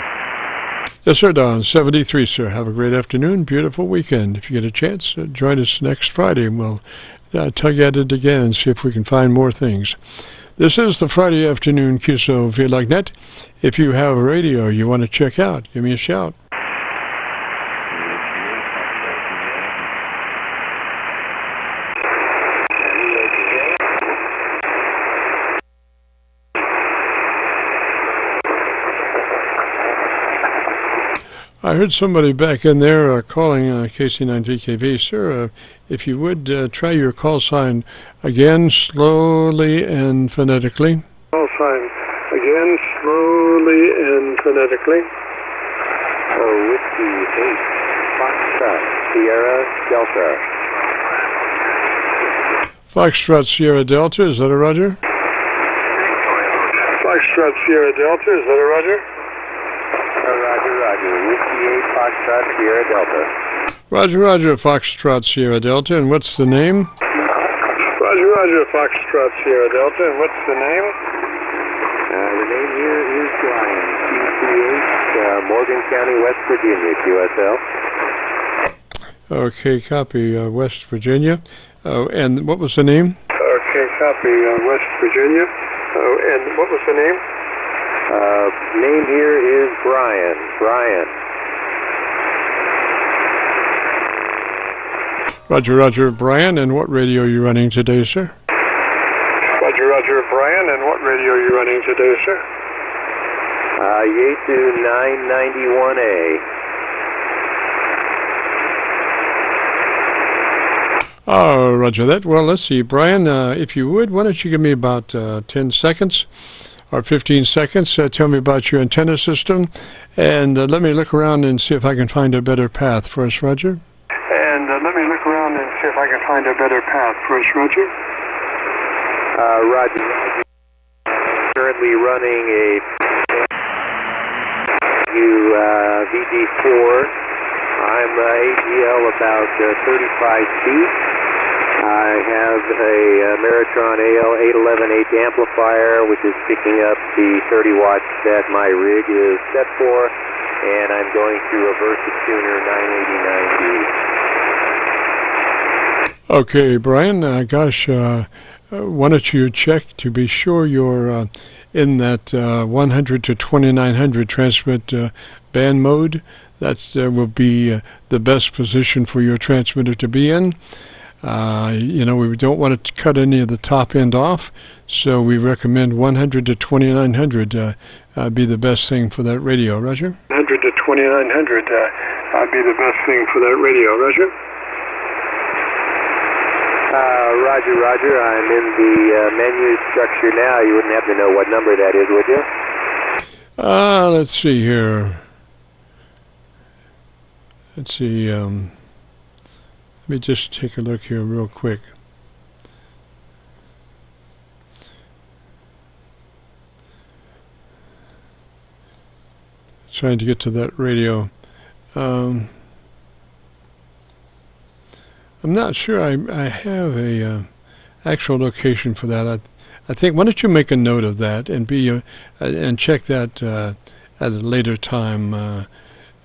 Yes, sir, Don. seventy-three, sir. Have a great afternoon. Beautiful weekend. If you get a chance, uh, join us next Friday, and we'll uh, tug at it again and see if we can find more things. This is the Friday afternoon Q S O-V L O G Net. If you have radio you want to check out, give me a shout. I heard somebody back in there uh, calling uh, K C nine V K V. Sir, uh, if you would uh, try your call sign again, slowly and phonetically. Call sign again, slowly and phonetically. Oh, with the eight, Foxtrot, Sierra, Delta. Foxtrot, Sierra, Delta. Is that a Roger? Foxtrot, Sierra, Delta. Is that a Roger? Roger, Roger, Whiskey eight, Foxtrot, Sierra, Delta. Roger, Roger, Foxtrot, Sierra, Delta, and what's the name? Roger, Roger, Foxtrot, Sierra, Delta, and what's the name? Uh, the name here is Brian, Q C H, uh, Morgan County, West Virginia, Q S L. Okay, copy, uh, West Virginia. Uh, and what was the name? Okay, copy, uh, West Virginia. Uh, and what was the name? Uh, name here is Brian. Brian. Roger, Roger, Brian. And what radio are you running today, sir? Roger, Roger, Brian. And what radio are you running today, sir? Uh, K C nine V K V nine ninety-one A. Oh, Roger that. Well, let's see. Brian, uh, if you would, why don't you give me about uh, ten seconds? Or fifteen seconds, uh, tell me about your antenna system, and uh, let me look around and see if I can find a better path for us, Roger. And uh, let me look around and see if I can find a better path for us, Roger. Uh, Roger, Roger. Currently running a uh, V D four. I'm uh, A G L about uh, thirty-five feet. I have a Maritron A L eight eleven H amplifier, which is picking up the thirty watts that my rig is set for, and I'm going through a Versa Tuner nine eighty-nine B. Okay, Brian, uh, gosh, uh, why don't you check to be sure you're uh, in that uh, one hundred to twenty-nine hundred transmit uh, band mode. That uh, will be uh, the best position for your transmitter to be in. Uh, you know, we don't want to cut any of the top end off, so we recommend one hundred to twenty-nine hundred uh, uh, be the best thing for that radio, Roger. one hundred to twenty-nine hundred uh, uh, be the best thing for that radio, Roger. Uh, Roger, Roger, I'm in the uh, menu structure now. You wouldn't have to know what number that is, would you? Uh, let's see here. Let's see, um... Let me just take a look here real quick. Trying to get to that radio. Um, I'm not sure I, I have a uh, actual location for that. I, I think, why don't you make a note of that and be uh, and check that uh, at a later time. Uh,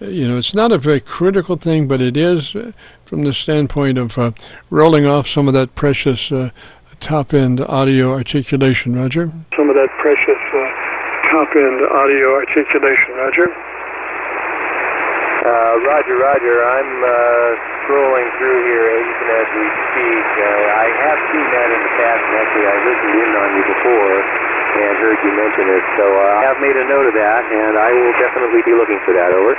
You know, it's not a very critical thing, but it is uh, from the standpoint of uh, rolling off some of that precious uh, top-end audio articulation, Roger. Some of that precious uh, top-end audio articulation, Roger. Uh, Roger, Roger, I'm uh, scrolling through here even as we speak. Uh, I have seen that in the past, and actually I listened in on you before and heard you mention it. So uh, I have made a note of that, and I will definitely be looking for that, over.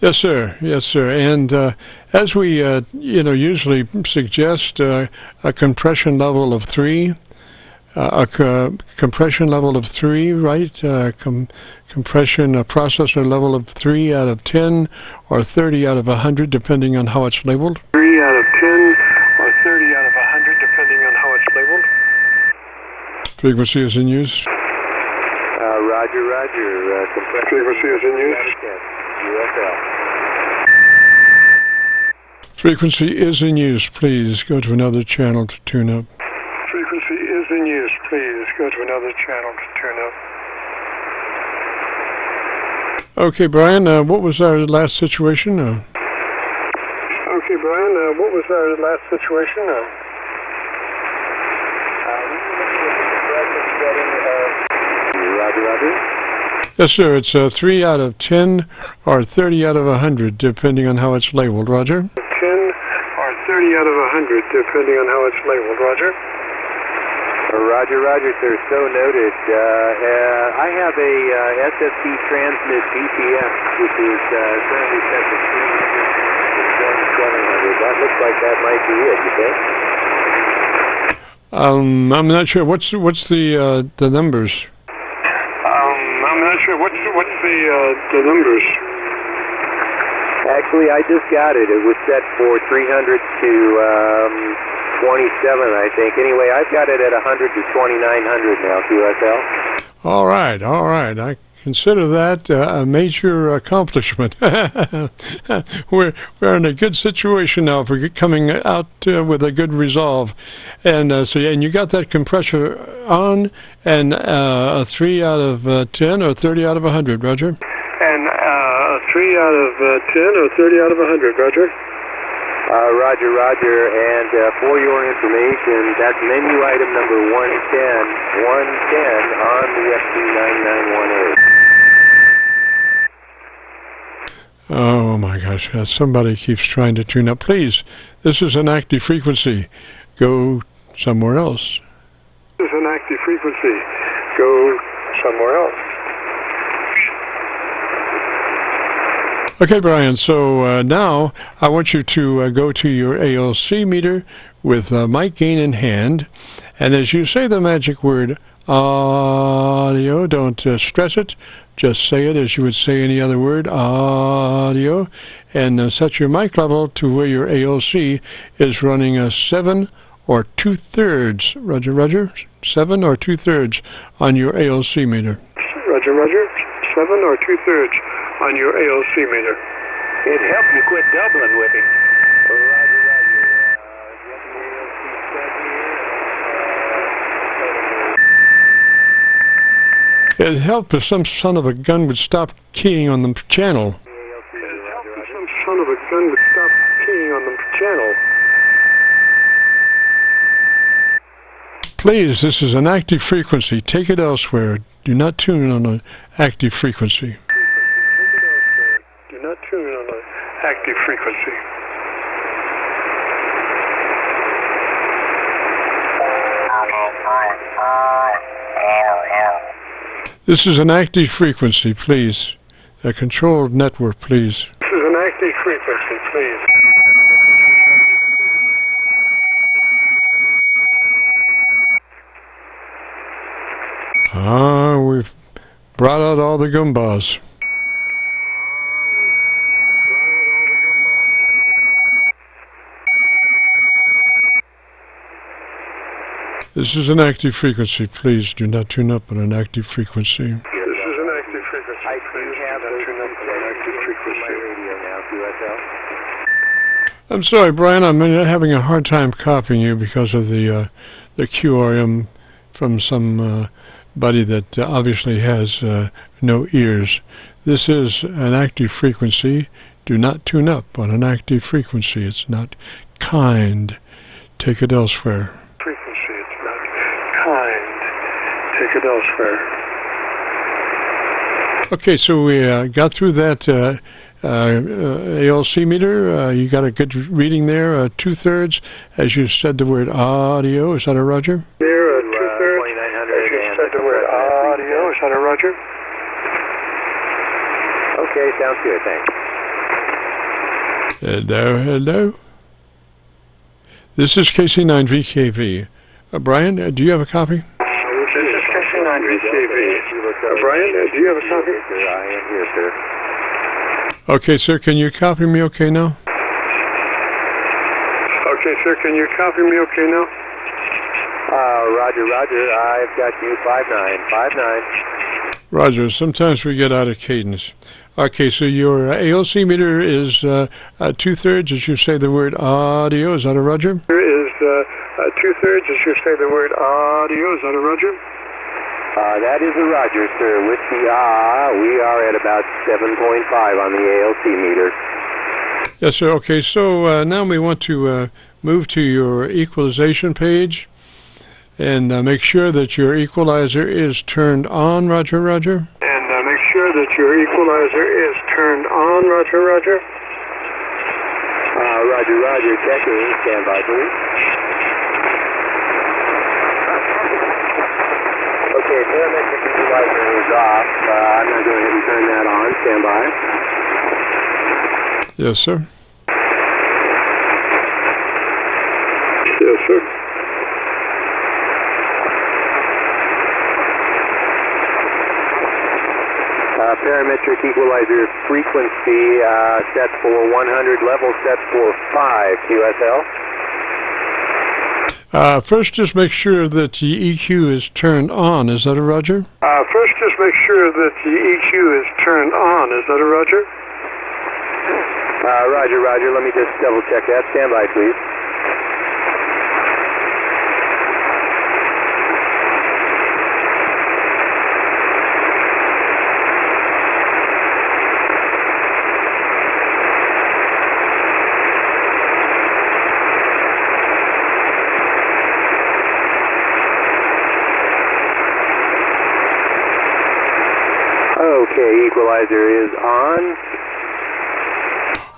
Yes, sir. Yes, sir. And uh, as we, uh, you know, usually suggest uh, a compression level of three, uh, a co compression level of three, right? Uh, com compression, a processor level of three out of ten, or thirty out of a hundred, depending on how it's labeled. Three out of ten, or thirty out of a hundred, depending on how it's labeled. Frequency is in use. Uh, roger, roger. Uh, compression frequency is in use. Frequency is in use, please go to another channel to tune up. Frequency is in use, please go to another channel to tune up. Okay, Brian, uh, what was our last situation? Uh, okay, Brian, uh, what was our last situation? Uh, um, roger, roger. Yes, sir. It's uh, three out of ten, or thirty out of a hundred, depending on how it's labeled. Roger. Ten or thirty out of a hundred, depending on how it's labeled. Roger. Uh, roger, Roger, sir. So noted. Uh, uh, I have a uh, S S D transmit D T F, which is uh, currently set to three hundred. That looks like that might be it. You think? Um, I'm not sure. What's what's the uh, the numbers? What's what's the uh, the numbers? Actually, I just got it. It was set for three hundred to um, twenty-seven, I think. Anyway, I've got it at one hundred to twenty-nine hundred now. Q S L. All right, all right. I consider that uh, a major accomplishment. we're we're in a good situation now for coming out uh, with a good resolve, and uh, so yeah, and you got that compressor on. And uh, a three out of uh, ten, or thirty out of a hundred, Roger. And uh, a three out of uh, ten, or thirty out of a hundred, Roger. Uh, roger, Roger. And uh, for your information, that's menu item number one ten, one ten on the F T nine nine one A. Oh my gosh! Uh, somebody keeps trying to tune up. Please, this is an active frequency. Go somewhere else. This is an active frequency. Go somewhere else. Okay, Brian, so uh, now I want you to uh, go to your A L C meter with uh, mic gain in hand, and as you say the magic word audio, don't uh, stress it, just say it as you would say any other word, audio, and uh, set your mic level to where your A L C is running a seven or two-thirds, Roger, Roger, seven or two-thirds on your A L C meter. Roger, Roger, seven or two-thirds on your A L C meter. It helped you quit doubling with him. Roger, Roger, uh, the A L C It helped if some son of a gun would stop keying on the channel. The it helped if some son of a gun would stop keying on the channel. Please, this is an active frequency. Take it elsewhere. Do not tune on an active frequency. Take it elsewhere. Do not tune on an active frequency. This is an active frequency, please. A controlled network, please. This is an active frequency, please. Ah, we've brought out all the gumbas. This is an active frequency. Please do not tune up on an active frequency. This is an active frequency. I please have a tune up on an active frequency. I'm sorry, Brian. I'm having a hard time copying you because of the uh, the Q R M from some. Uh, Buddy that uh, obviously has uh, no ears. This is an active frequency. Do not tune up on an active frequency. It's not kind. Take it elsewhere. Frequency, it's not kind. Take it elsewhere. Okay, so we uh, got through that uh, uh, uh, A L C meter. Uh, you got a good reading there, uh, two thirds, as you said the word audio. Is that a Roger? There, uh, two thirds. Roger. Okay, sounds good, thanks. Hello, hello. This is K C nine V K V. Uh, Brian, uh, do you have a copy? This is K C nine V K V. Uh, Brian, uh, do you have a copy? I am here, sir. Okay, sir, can you copy me okay now? Okay, sir, can you copy me okay now? Uh, roger, roger. I've got you five nine, five nine. Roger, sometimes we get out of cadence. Okay, so your A L C meter is uh, uh, two-thirds as you say the word audio. Is that a Roger? Is uh, uh, two-thirds as you say the word audio. Is that a Roger? Uh, that is a Roger, sir. With the ah, uh, we are at about seven point five on the A L C meter. Yes, sir. Okay, so uh, now we want to uh, move to your equalization page. And uh, make sure that your equalizer is turned on, Roger, Roger. And uh, make sure that your equalizer is turned on, Roger, Roger. Uh, roger, Roger, check in, stand by, please. Okay, parametric equalizer is off. Uh, I'm going to go ahead and turn that on, stand by. Yes, sir. Yes, sir. Parametric equalizer frequency uh, set for one hundred, level set for five, Q S L. Uh, first, just make sure that the E Q is turned on. Is that a Roger? Uh, first, just make sure that the E Q is turned on. Is that a Roger? Uh, roger, Roger. Let me just double check that. Stand by, please. Equalizer is on.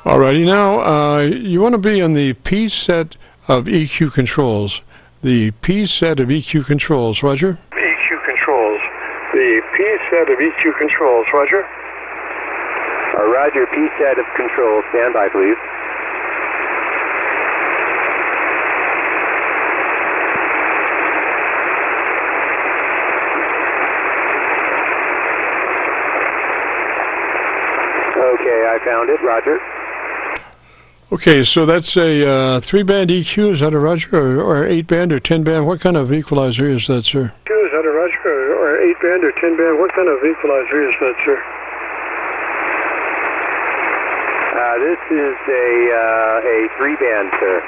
Alrighty, now uh, you want to be on the P set of E Q controls. The P set of E Q controls, Roger. E Q controls. The P set of E Q controls, Roger. Uh, Roger, P set of controls. Stand by, please. I found it, Roger. Okay, so that's a uh, three-band E Q. Is that a Roger, or eight-band, or ten-band? What kind of equalizer is that, sir? E Q, is that a Roger, or eight-band, or ten-band? What kind of equalizer is that, sir? Uh, this is a uh, a three-band, sir.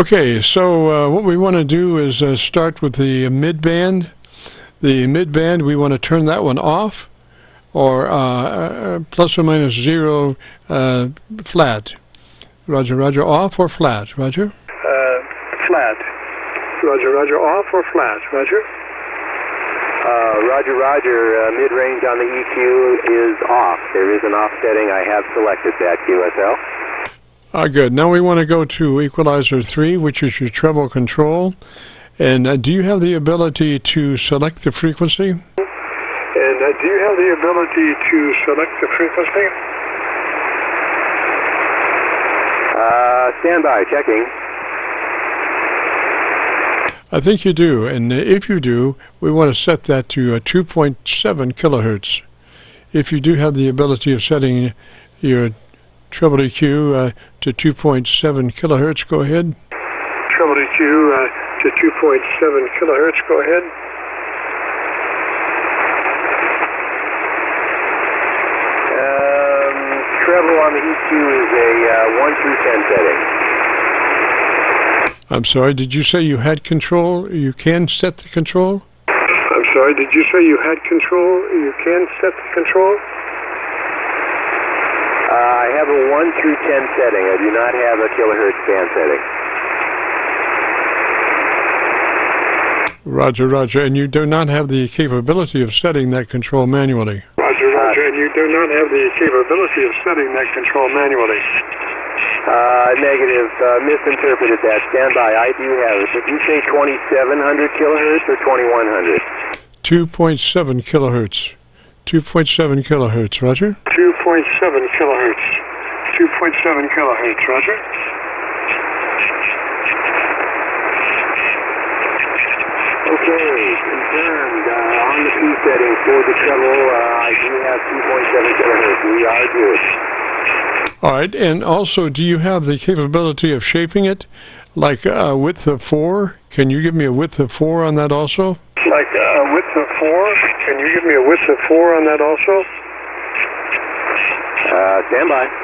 Okay, so uh, what we want to do is uh, start with the mid-band. The mid-band, we want to turn that one off, or uh, plus or minus zero uh, flat. Roger, Roger, off or flat, Roger? Uh, flat. Roger, Roger, off or flat, Roger? Uh, roger, Roger, uh, mid-range on the E Q is off. There is an offsetting. I have selected that, Q S L. Ah, good. Now we want to go to equalizer three, which is your treble control. And uh, do you have the ability to select the frequency? And uh, do you have the ability to select the frequency? Uh, standby, checking. I think you do, and if you do, we want to set that to uh, two point seven kilohertz. If you do have the ability of setting your treble E Q uh, to two point seven kilohertz, go ahead. Treble E Q uh, to two point seven kilohertz, go ahead. Treble on the E Q is a uh, one through ten setting. I'm sorry, did you say you had control? You can set the control? I'm sorry, did you say you had control? You can set the control? Uh, I have a one through ten setting. I do not have a kilohertz band setting. Roger, Roger. And you do not have the capability of setting that control manually? And you do not have the capability of setting that control manually. Uh, negative. Uh, misinterpreted that. Stand by. I do have it. Did you say twenty-seven hundred kilohertz or twenty-one hundred? two point seven kilohertz. two point seven kilohertz, Roger. two point seven kilohertz. two point seven kilohertz, roger. Okay, confirmed. Uh, on the P setting for the shuttle, uh, I do have two point seven kilohertz. We are good. All right, and also, do you have the capability of shaping it, like a uh, width of four? Can you give me a width of four on that also? Like a uh, width of four? Can you give me a width of four on that also? Uh, stand by.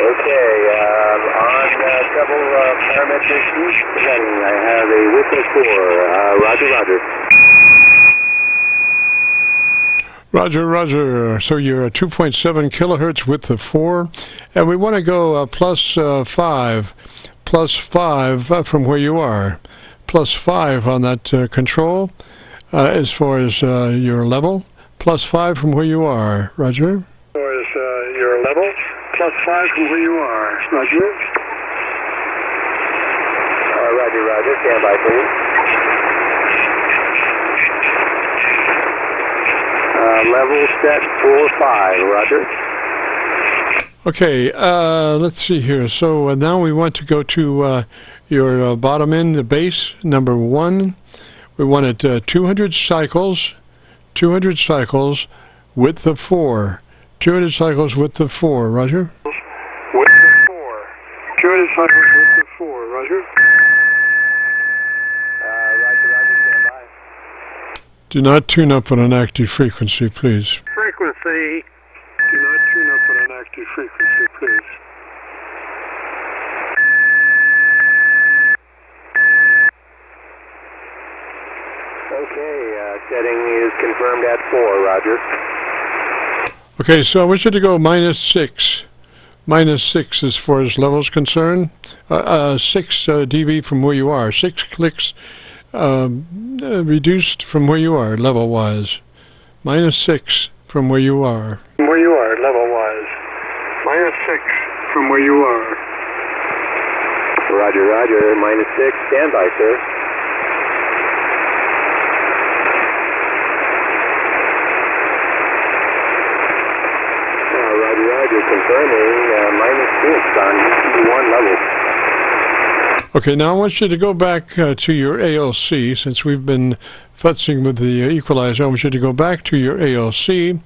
Okay, um, on uh, double uh, parametric each presenting, I have a width of four. Uh, roger, roger. Roger, roger. So you're at two point seven kilohertz width of four, and we want to go uh, plus uh, five. Plus five uh, from where you are, plus five on that uh, control uh, as far as uh, your level, plus five from where you are, roger. As far as uh, your level, plus five from where you are, roger. Uh, roger, roger, stand by please. Uh, level set for five, roger. Okay, uh, let's see here. So uh, now we want to go to uh, your uh, bottom end, the base, number one. We want it uh, two hundred cycles, two hundred cycles, width of four. two hundred cycles, width of four, roger. Width of four. two hundred cycles, width of four, roger. Uh, roger, roger, stand by. Do not tune up on an active frequency, please. Frequency. Do not tune up on an active frequency, please. Okay, uh, setting is confirmed at four, roger. Okay, so I want you to go minus six. Minus six as far as level's concerned. Uh, uh, six uh, dB from where you are. Six clicks uh, reduced from where you are, level-wise. Minus six from where you are. From where you are, level-wise. Minus six from where you are. Roger, roger. Minus six. Stand by, sir. Uh, roger, roger. Confirming uh, minus six on E C one level. Okay, now I want you to go back uh, to your A L C, since we've been futzing with the uh, equalizer. I want you to go back to your A L C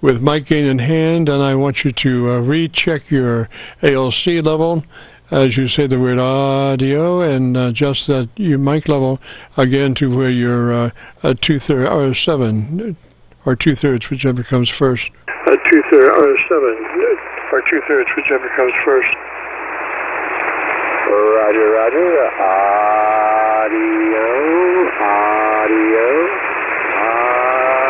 with mic gain in hand, and I want you to uh, recheck your A L C level as you say the word audio, and uh, adjust that your mic level again to where you're uh, a two-thirds or seven or two-thirds, whichever comes first. A two-thirds or seven or two-thirds, whichever comes first. Roger, roger. Audio, audio, audio,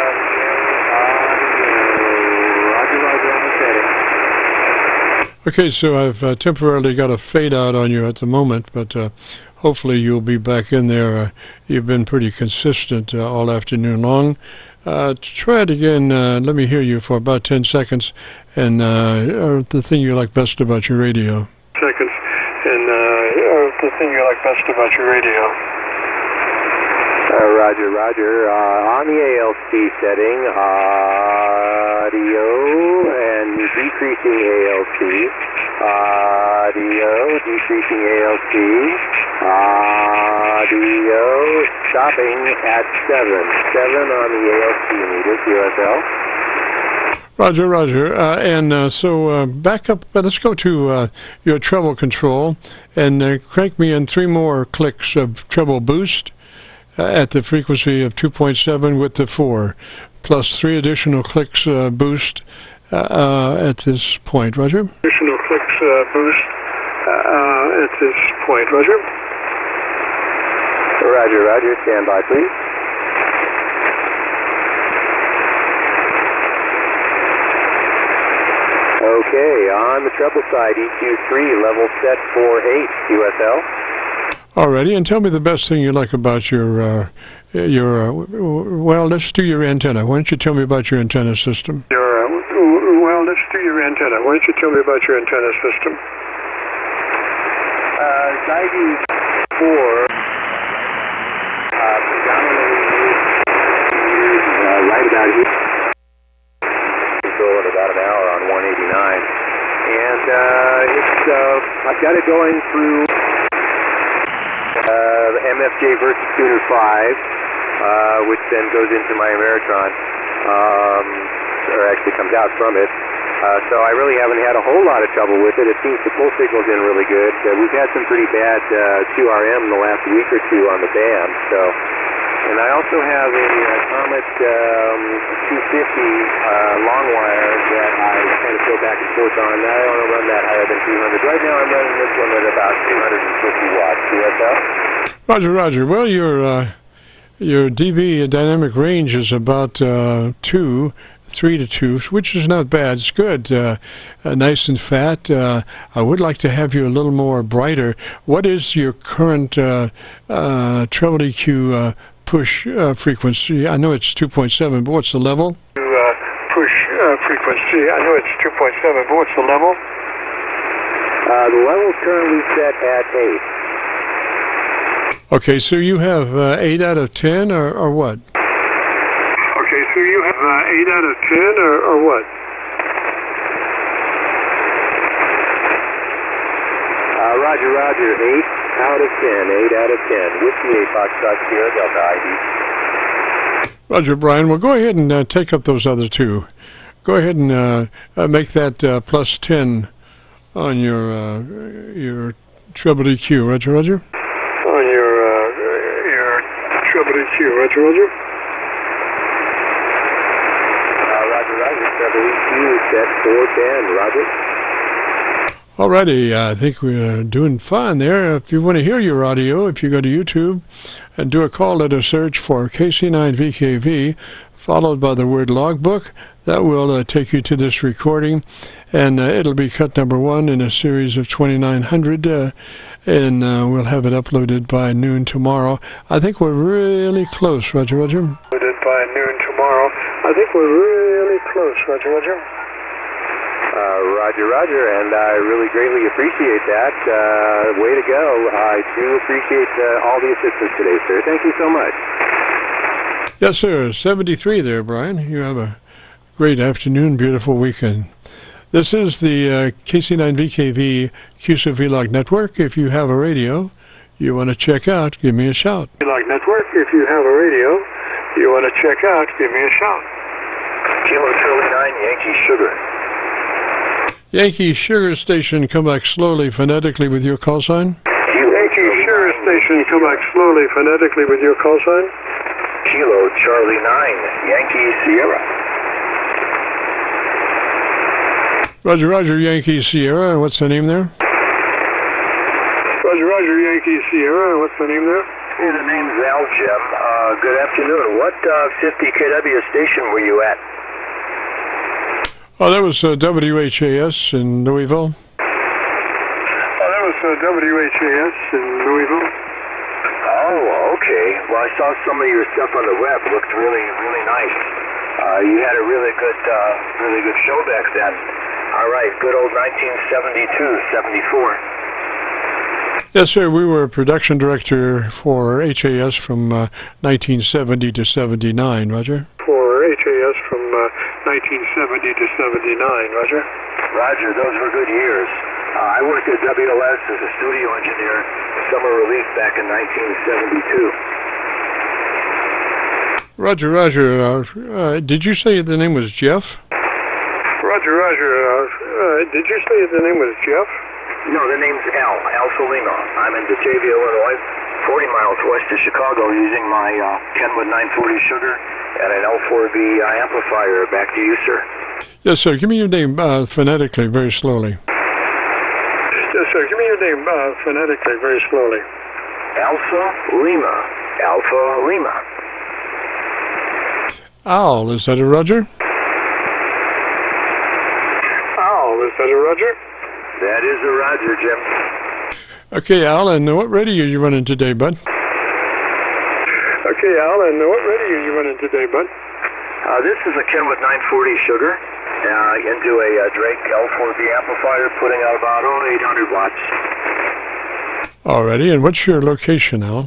roger, roger, on the setting. Okay, so I've uh, temporarily got a fade out on you at the moment, but uh, hopefully you'll be back in there. Uh, you've been pretty consistent uh, all afternoon long. Uh, try it again. Uh, let me hear you for about ten seconds, and uh, the thing you like best about your radio. Seconds. And uh, the thing you like best about your radio. Uh, roger, roger. Uh, on the A L C setting, audio and decreasing A L C. Audio, decreasing A L C. Audio, stopping at seven. seven on the A L C meter, Q S L. Roger, roger. Uh, and uh, so uh, back up, uh, let's go to uh, your treble control and uh, crank me in three more clicks of treble boost uh, at the frequency of two point seven with the four, plus three additional clicks uh, boost uh, uh, at this point, roger? Additional clicks uh, boost uh, at this point, roger? Roger, roger. Stand by, please. Okay, on the treble side, E Q three, level set for eight, Q S L. Alrighty, and tell me the best thing you like about your, uh, your. Uh, well, let's do your antenna. Why don't you tell me about your antenna system? Your, uh, well, let's do your antenna. Why don't you tell me about your antenna system? Uh, ninety-four. I've got it going through uh, the M F J Versa Tuner five, uh, which then goes into my Ameritron, um, or actually comes out from it. Uh, so I really haven't had a whole lot of trouble with it. It seems to pull signals in really good. Uh, we've had some pretty bad uh, Q R M in the last week or two on the band. So, and I also have a, a Comet um, two fifty uh, long wire that I kind of go back and forth on. I want to run that higher than two hundred. Right now I'm running this one at about two hundred fifty watts. Q S O? Roger, roger. Well, your, uh, your D B, your dynamic range is about uh, two. Three to two, which is not bad. It's good, uh, uh, nice and fat. Uh, I would like to have you a little more brighter. What is your current uh, uh, treble E Q uh, push uh, frequency? I know it's two point seven, but what's the level? Uh, push uh, frequency. I know it's two point seven, but what's the level? Uh, the level is currently set at eight. Okay, so you have uh, eight out of ten, or, or what? Okay, so you have uh, eight out of ten, or, or what? Uh, roger, roger. Eight out of ten. Eight out of ten. Whiskey eight Fox Sierra Delta I D. Roger, Brian. Well, go ahead and uh, take up those other two. Go ahead and uh, uh, make that uh, plus ten on your uh, your treble E Q. Roger, roger. On your uh, your treble E Q. Roger, roger. Alrighty, uh, I think we're doing fine there. If you want to hear your audio, if you go to YouTube and do a call letter search for K C nine V K V, followed by the word logbook, that will uh, take you to this recording, and uh, it'll be cut number one in a series of twenty-nine hundred, uh, and uh, we'll have it uploaded by noon tomorrow. I think we're really close, Roger, Roger. Uploaded by noon tomorrow. I think we're really close, Roger, Roger. Uh, roger, roger, and I really greatly appreciate that. Uh, way to go. I do appreciate uh, all the assistance today, sir. Thank you so much. Yes, sir. seventy-three there, Brian. You have a great afternoon, beautiful weekend. This is the uh, K C nine V K V Q S O-V L O G Network. If you have a radio you want to check out, give me a shout. V L O G Network, if you have a radio you want to check out, give me a shout. Kilo Charlie nine, Yankee Sugar. Yankee Sugar Station, come back slowly, phonetically with your call sign. Yankee Sugar Station, come back slowly, phonetically with your call sign. Kilo Charlie nine, Yankee Sierra. Roger, roger, Yankee Sierra. What's the name there? Roger, roger, Yankee Sierra. What's the name there? Hey, the name's Al Jim. Uh, good afternoon. What uh, fifty K W station were you at? Oh, that was uh, W H A S in Louisville. Oh, that was uh, W H A S in Louisville. Oh, okay. Well, I saw some of your stuff on the web. It looked really, really nice. Uh, you had a really good, uh, really good show back then. All right, good old nineteen seventy-two, seventy-four. Yes, sir. We were production director for H A S from uh, nineteen seventy to seventy-nine, Roger. For H A S from uh, nineteen seventy to seventy-nine, Roger. Roger, those were good years. Uh, I worked at W L S as a studio engineer, summer relief back in nineteen seventy-two. Roger, Roger. Uh, uh, did you say the name was Jeff? Roger, Roger. Uh, uh, did you say the name was Jeff? No, the name's Al, Al Salino. I'm in Batavia, Illinois, forty miles west of Chicago, using my uh, Kenwood nine forty Sugar and an L four B uh, amplifier. Back to you, sir. Yes, sir. Give me your name uh, phonetically, very slowly. Yes, sir. Give me your name uh, phonetically, very slowly. Alpha Lima. Alpha Lima. Al, is that a Roger? Al, is that a Roger? That is a Roger, Jim. Okay, Alan, what radio are you running today, bud? Okay, Alan, what radio are you running today, bud? Uh, this is a Kenwood nine forty Sugar uh, into a uh, Drake L four B amplifier, putting out about oh, eight hundred watts. Alrighty, and what's your location, Al?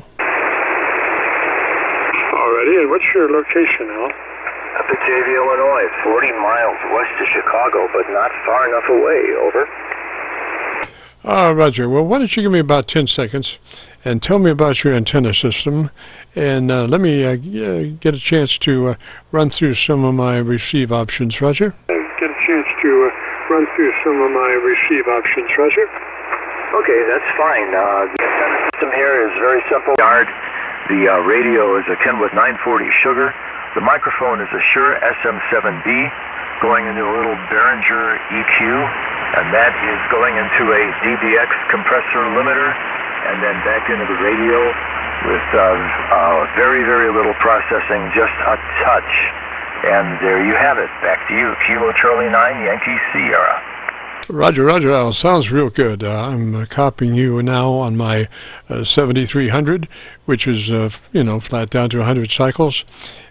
Alrighty, and what's your location, Al? Up at Batavia, Illinois, forty miles west of Chicago, but not far enough away, over. Uh, Roger, well, why don't you give me about ten seconds and tell me about your antenna system, and uh, let me uh, get a chance to uh, run through some of my receive options, Roger. Get a chance to uh, run through some of my receive options, Roger. Okay, that's fine. Uh, the antenna system here is very simple. The uh, radio is a Kenwood nine forty Sugar. The microphone is a Shure S M seven B going into a little Behringer E Q. And that is going into a D B X compressor limiter and then back into the radio with uh, uh, very, very little processing, just a touch. And there you have it. Back to you, Kilo Charlie nine, Yankee Sierra. Roger, Roger. Oh, sounds real good. Uh, I'm uh, copying you now on my uh, seventy-three hundred, which is, uh, you know, flat down to one hundred cycles.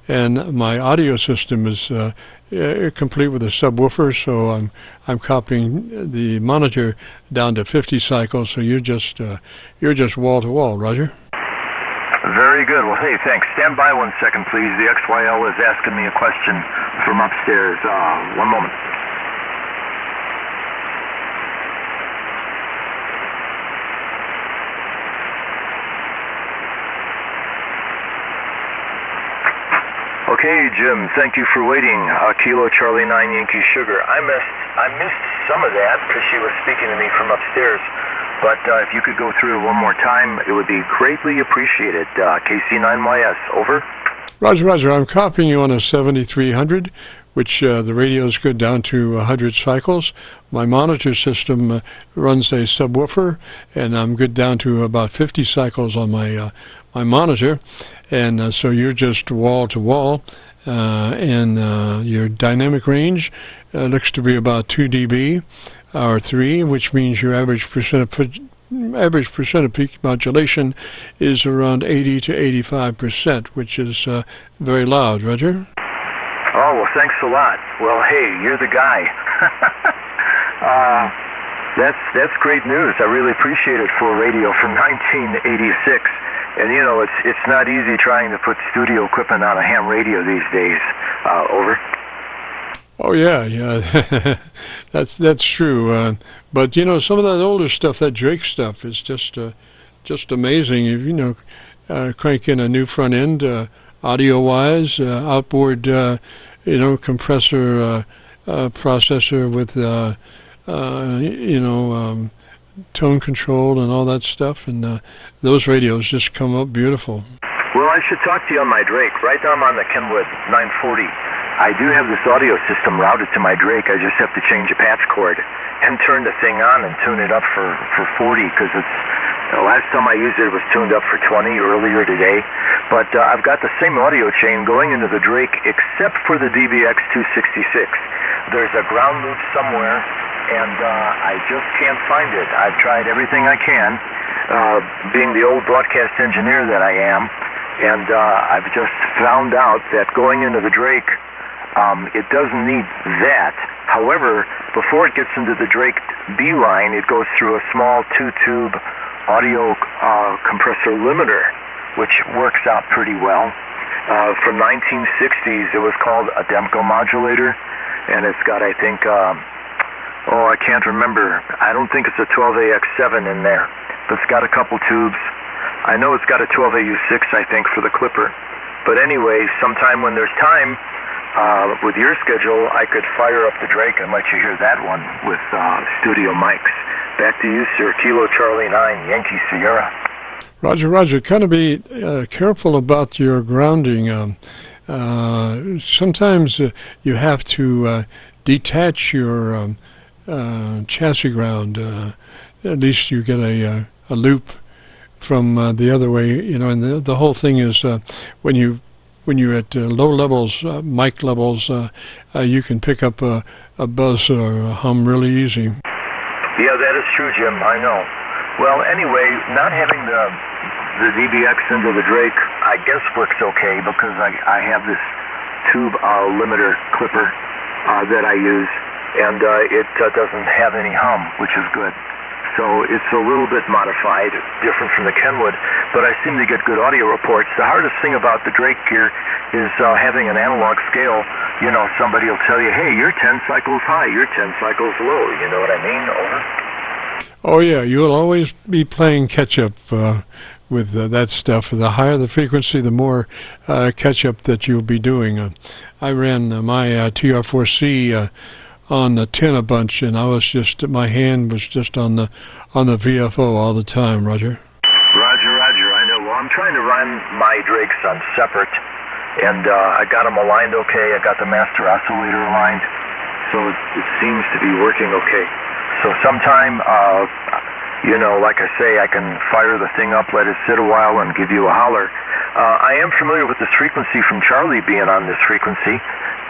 And my audio system is... Uh, Uh, complete with a subwoofer, so I'm I'm copying the monitor down to fifty cycles. So you're just uh, you're just wall to wall, Roger. Very good. Well, hey, thanks. Stand by one second, please. The X Y L is asking me a question from upstairs. Uh, one moment. Okay, Jim, thank you for waiting. Uh, Kilo Charlie nine Yankee Sugar. I missed, I missed some of that because she was speaking to me from upstairs. But uh, if you could go through it one more time, it would be greatly appreciated. Uh, K C nine Y S, over. Roger, Roger. I'm copying you on a seventy-three hundred, which uh, the radio is good down to one hundred cycles. My monitor system uh, runs a subwoofer, and I'm good down to about fifty cycles on my uh, my monitor. And uh, so you're just wall to wall, uh, and uh, your dynamic range uh, looks to be about two D B or three, which means your average percent of average percent of peak modulation is around eighty to eighty-five percent, which is uh, very loud, Roger. Oh, well, thanks a lot. Well, hey, you're the guy. uh, that's that's great news. I really appreciate it for radio from nineteen eighty-six. And, you know, it's it's not easy trying to put studio equipment on a ham radio these days. Uh, over. Oh, yeah, yeah. that's that's true. Uh, but, you know, some of that older stuff, that Drake stuff, is just uh, just amazing. If, you know, uh, crank in a new front end, uh, audio-wise, uh, outboard, uh, you know, compressor, uh, uh, processor with, uh, uh, you know, um, tone control and all that stuff. And uh, those radios just come up beautiful. Well, I should talk to you on my Drake. Right now I'm on the Kenwood nine forty. I do have this audio system routed to my Drake. I just have to change a patch cord and turn the thing on and tune it up for, for forty, because it's, the last time I used it, it was tuned up for twenty earlier today. But uh, I've got the same audio chain going into the Drake except for the D B X two sixty-six. There's a ground loop somewhere, and uh, I just can't find it. I've tried everything I can, uh, being the old broadcast engineer that I am, and uh, I've just found out that going into the Drake, Um, it doesn't need that. However, before it gets into the Drake B line, it goes through a small two-tube audio uh, compressor limiter, which works out pretty well. Uh, from nineteen sixties, it was called a Demco modulator, and it's got, I think, um, oh, I can't remember. I don't think it's a twelve A X seven in there, but it's got a couple tubes. I know it's got a twelve A U six, I think, for the clipper. But anyway, sometime when there's time, Uh, with your schedule, I could fire up the Drake and let you hear that one with uh, studio mics. Back to you, sir. Kilo Charlie nine, Yankee Sierra. Roger, Roger. Kind of be uh, careful about your grounding. Um, uh, sometimes uh, you have to uh, detach your um, uh, chassis ground. Uh, at least you get a, uh, a loop from uh, the other way. You know, and the, the whole thing is uh, when you When you're at uh, low levels, uh, mic levels, uh, uh, you can pick up a, a buzz or a hum really easy. Yeah, that is true, Jim. I know. Well, anyway, not having the the D B X into the Drake, I guess, works okay, because I, I have this tube uh, limiter clipper uh, that I use, and uh, it uh, doesn't have any hum, which is good. So it's a little bit modified, different from the Kenwood, but I seem to get good audio reports. The hardest thing about the Drake gear is uh, having an analog scale. You know, somebody will tell you, hey, you're ten cycles high, you're ten cycles low. You know what I mean? Over. Oh yeah, you'll always be playing catch-up uh, with uh, that stuff. The higher the frequency, the more uh, catch-up that you'll be doing. Uh, I ran uh, my uh, T R four C uh, on the ten a bunch, and I was just, my hand was just on the on the V F O all the time. Roger. Roger, Roger. I know. Well, I'm trying to run my Drakes on separate, and uh, I got them aligned okay. I got the master oscillator aligned, so it, it seems to be working okay. So sometime, uh, you know, like I say, I can fire the thing up, let it sit a while, and give you a holler. Uh, I am familiar with this frequency from Charlie being on this frequency,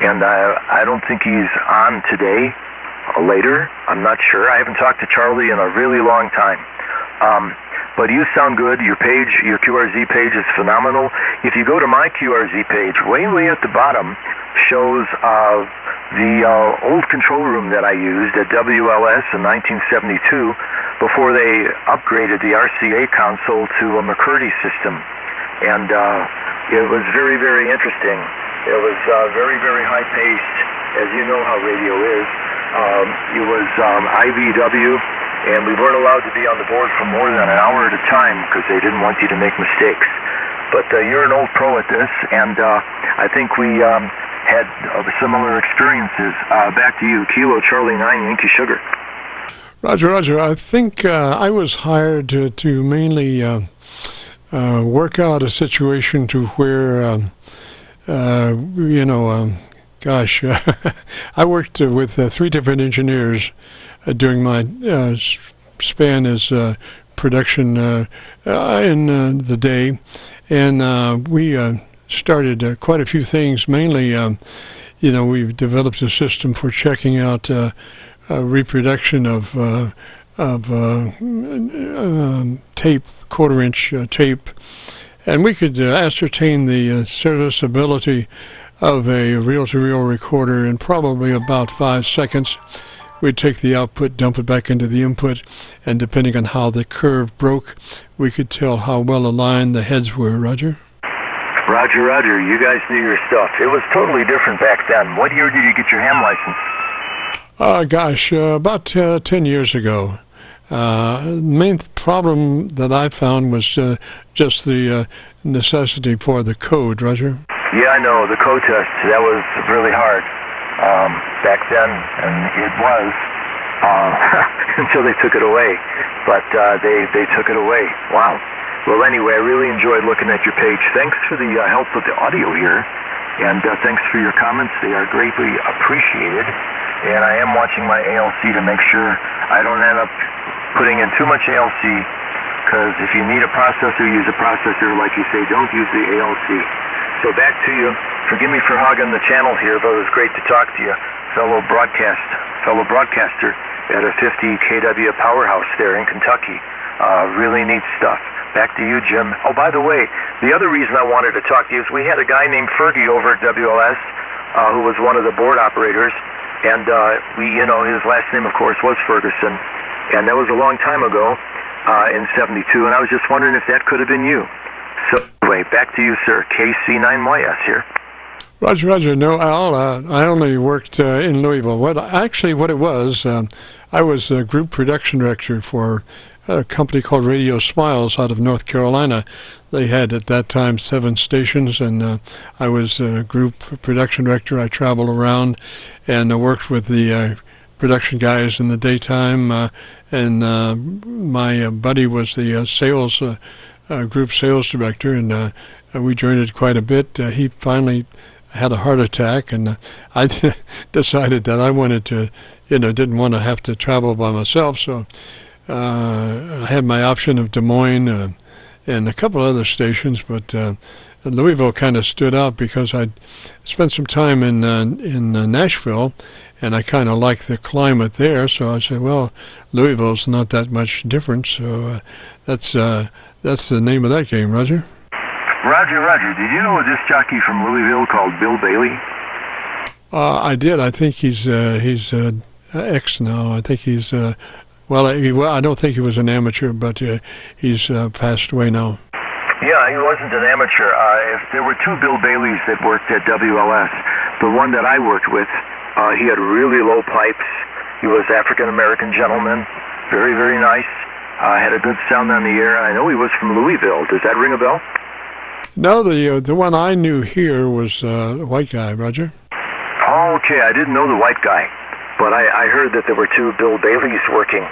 and I, I don't think he's on today or later. I'm not sure. I haven't talked to Charlie in a really long time. Um, but you sound good. Your page, your Q R Z page is phenomenal. If you go to my Q R Z page, way, way at the bottom shows... Uh, the uh, old control room that I used at W L S in nineteen seventy-two before they upgraded the R C A console to a McCurdy system. And uh, it was very, very interesting. It was uh, very, very high-paced, as you know how radio is. Um, it was um, I V W, and we weren't allowed to be on the board for more than an hour at a time because they didn't want you to make mistakes. But uh, you're an old pro at this, and uh, I think we... Um, had uh, similar experiences. Uh, back to you, Kilo Charlie nine, Yankee Sugar. Roger, Roger. I think uh, I was hired to, to mainly uh, uh, work out a situation to where, um, uh, you know, um, gosh, uh, I worked uh, with uh, three different engineers uh, during my uh, span as uh, production uh, uh, in uh, the day, and uh, we... Uh, started uh, quite a few things. Mainly, um, you know, we've developed a system for checking out uh, a reproduction of uh, of uh, uh, tape, quarter-inch uh, tape, and we could uh, ascertain the uh, serviceability of a reel-to-reel recorder in probably about five seconds. We'd take the output, dump it back into the input, and depending on how the curve broke, we could tell how well aligned the heads were. Roger. Roger, Roger, you guys knew your stuff. It was totally different back then. What year did you get your ham license? Uh, gosh, uh, about uh, ten years ago. Uh, the main th problem that I found was uh, just the uh, necessity for the code, Roger. Yeah, I know, the code test. That was really hard um, back then, and it was uh, until they took it away. But uh, they, they took it away. Wow. Well, anyway, I really enjoyed looking at your page. Thanks for the uh, help with the audio here, and uh, thanks for your comments. They are greatly appreciated, and I am watching my A L C to make sure I don't end up putting in too much A L C, because if you need a processor, use a processor. Like you say, don't use the A L C. So back to you. Forgive me for hogging the channel here, but it was great to talk to you, fellow broadcast, fellow broadcaster at a fifty K W powerhouse there in Kentucky. Uh, really neat stuff. Back to you, Jim. Oh, by the way, the other reason I wanted to talk to you is we had a guy named Fergie over at W L S uh, who was one of the board operators, and uh, we, you know, his last name, of course, was Ferguson, and that was a long time ago uh, in seventy-two, and I was just wondering if that could have been you. So, anyway, back to you, sir. K C nine Y S here. Roger, Roger. No, Al, uh, I only worked uh, in Louisville. What actually, what it was, um, I was a group production director for a company called Radio Smiles out of North Carolina. They had at that time seven stations, and uh, I was a group production director. I traveled around and I worked with the uh, production guys in the daytime, uh, and uh, my uh, buddy was the uh, sales uh, uh, group sales director, and uh, we joined it quite a bit. Uh, he finally had a heart attack, and uh, I decided that I wanted to, you know, didn't want to have to travel by myself, so Uh, I had my option of Des Moines uh, and a couple other stations, but uh, Louisville kind of stood out because I spent some time in uh, in uh, Nashville, and I kind of liked the climate there. So I said, well, Louisville's not that much different. So uh, that's uh, that's the name of that game, Roger. Roger, Roger. Did you know a disc jockey from Louisville called Bill Bailey? Uh, I did. I think he's uh, he's uh, ex now. I think he's. Uh, Well, he, well, I don't think he was an amateur, but uh, he's uh, passed away now. Yeah, he wasn't an amateur. Uh, if there were two Bill Baileys that worked at W L S. The one that I worked with, uh, he had really low pipes. He was African-American gentleman, Very, very nice. Uh, had a good sound on the air. I know he was from Louisville. Does that ring a bell? No, the uh, the one I knew here was uh, the white guy, Roger. Oh, okay, I didn't know the white guy, but I, I heard that there were two Bill Baileys working,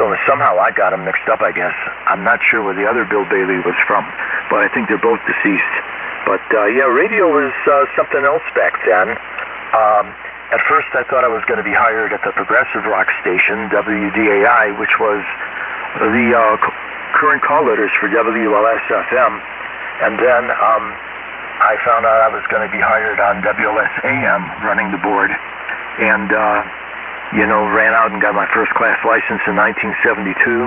so somehow I got them mixed up, I guess. I'm not sure where the other Bill Bailey was from, but I think they're both deceased. But, uh, yeah, radio was uh, something else back then. Um, at first I thought I was going to be hired at the progressive rock station, W D A I, which was the uh, current call letters for W L S F M. And then um, I found out I was going to be hired on W L S A M, running the board, and, uh, you know, ran out and got my first class license in nineteen seventy-two.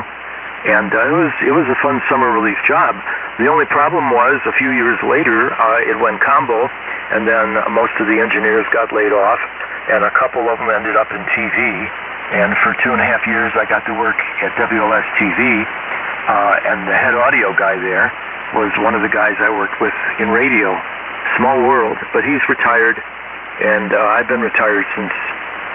And uh, it was it was a fun summer relief job. The only problem was a few years later, uh, it went combo, and then most of the engineers got laid off, and a couple of them ended up in T V. And for two and a half years, I got to work at W L S T V, uh, and the head audio guy there was one of the guys I worked with in radio. Small world, but he's retired, and uh, I've been retired since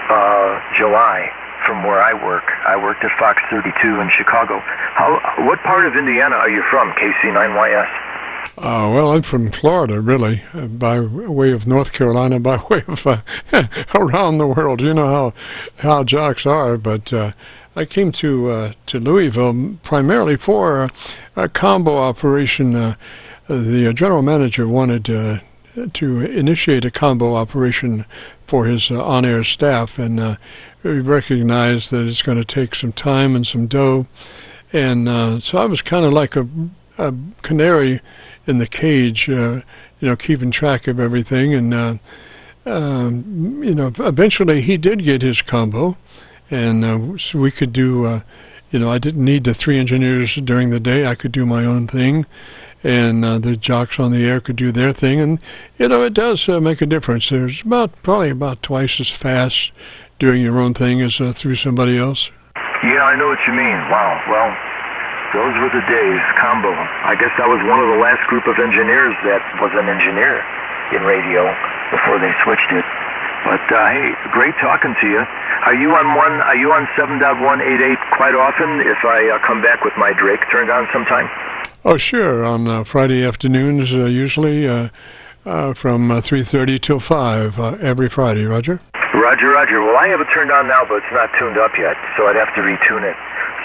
uh, July from where I work. I worked at Fox thirty-two in Chicago. How? What part of Indiana are you from, K C nine Y S? Uh, well, I'm from Florida, really, by way of North Carolina, by way of uh, around the world. You know how, how jocks are, but uh, I came to uh, to Louisville primarily for a, a combo operation. Uh, the general manager wanted uh, to initiate a combo operation for his uh, on-air staff, and uh, we recognized that it's going to take some time and some dough, and uh, so I was kind of like a, a canary in the cage, uh, you know, keeping track of everything, and uh, um, you know, eventually he did get his combo. And uh, so we could do, uh, you know, I didn't need the three engineers during the day. I could do my own thing, and uh, the jocks on the air could do their thing. And, you know, it does uh, make a difference. There's about probably about twice as fast doing your own thing as uh, through somebody else. Yeah, I know what you mean. Wow. Well, those were the days, combo. I guess I was one of the last group of engineers that was an engineer in radio before they switched it. But uh, hey, great talking to you. Are you on one? Are you on seven point one eight eight quite often? If I uh, come back with my Drake turned on sometime? Oh, sure. On uh, Friday afternoons, uh, usually uh, uh, from uh, three thirty till five uh, every Friday. Roger. Roger, Roger. Well, I have it turned on now, but it's not tuned up yet, so I'd have to retune it.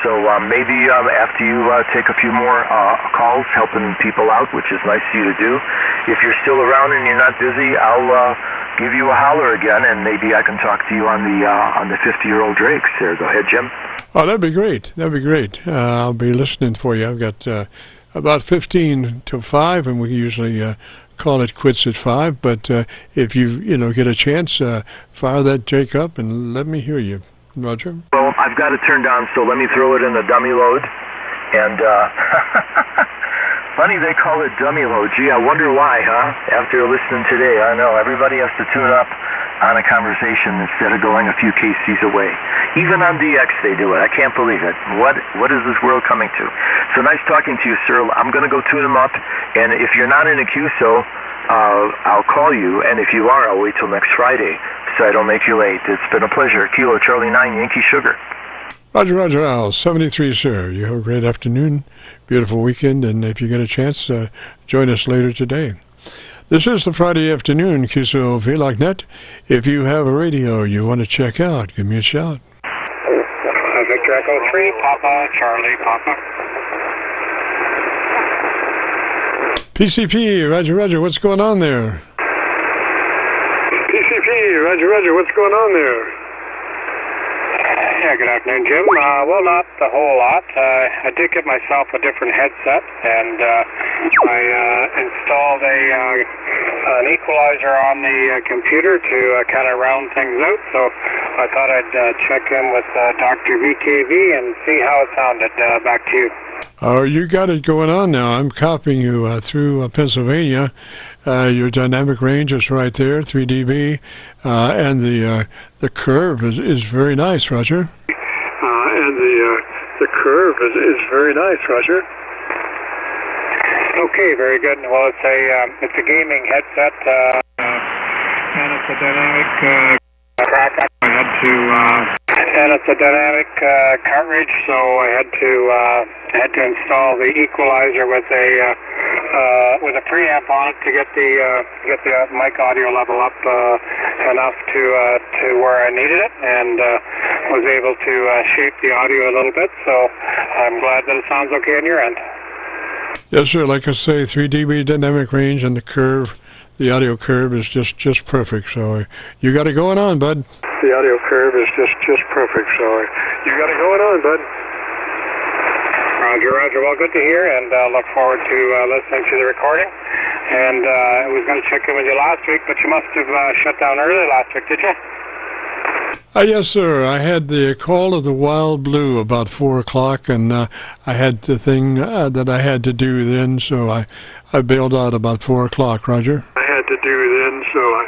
So um, maybe um, after you uh, take a few more uh, calls, helping people out, which is nice of you to do. If you're still around and you're not busy, I'll uh, give you a holler again, and maybe I can talk to you on the uh, on the fifty-year-old Drakes. There, go ahead, Jim. Oh, that'd be great. That'd be great. Uh, I'll be listening for you. I've got uh, about fifteen till five, and we usually uh, call it quits at five. But uh, if you you know get a chance, uh, fire that Jake up and let me hear you. Roger. Well, I've got it turned on, so let me throw it in the dummy load. And uh, funny they call it dummy load. Gee, I wonder why, huh? After listening today, I know everybody has to tune up on a conversation instead of going a few K Cs away. Even on D X they do it. I can't believe it. What what is this world coming to? So nice talking to you, sir. I'm going to go tune them up, and if you're not in a Q S O, uh, I'll call you, and if you are, I'll wait till next Friday. I don't make you late. It's been a pleasure. Kilo Charlie nine Yankee Sugar. Roger, Roger, Al, seventy-three, sir. You have a great afternoon, beautiful weekend, and if you get a chance, uh, join us later today. This is the Friday afternoon Q S O V L O G net. If you have a radio you want to check out, give me a shout. Victor Echo three, Papa, Charlie, Papa. P C P, Roger, Roger, what's going on there? P C P, Roger, Roger, what's going on there? Yeah, good afternoon, Jim. Uh, well, not the whole lot. Uh, I did get myself a different headset, and uh, I uh, installed a uh, an equalizer on the uh, computer to uh, kind of round things out, so I thought I'd uh, check in with uh, Doctor V K V and see how it sounded. Uh, back to you. Oh, you got it going on now. I'm copying you uh, through uh, Pennsylvania. Uh, your dynamic range is right there, three D B, uh, and the uh, the curve is, is very nice, Roger. Uh, and the uh, the curve is, is very nice, Roger. Okay, very good. Well, it's a um, it's a gaming headset, uh, uh, and it's a dynamic uh, track. I had to. Uh, And it's it's a dynamic uh, cartridge, so I had to uh, had to install the equalizer with a uh, uh, with a preamp on it to get the uh, get the mic audio level up uh, enough to uh, to where I needed it, and uh, was able to uh, shape the audio a little bit. So I'm glad that it sounds okay on your end. Yes, sir. Like I say, three D B dynamic range and the curve, the audio curve is just just perfect. So you got it going on, bud. The audio curve is just just perfect. So you got it going on, bud. Roger, Roger. Well, good to hear, and uh, look forward to uh, listening to the recording. And uh, I was going to check in with you last week, but you must have uh, shut down early last week, did you? Uh, yes, sir. I had the call of the wild blue about four o'clock, and uh, I had the thing uh, that I had to do then, so I, I bailed out about four o'clock. Roger. I had to do then, so I,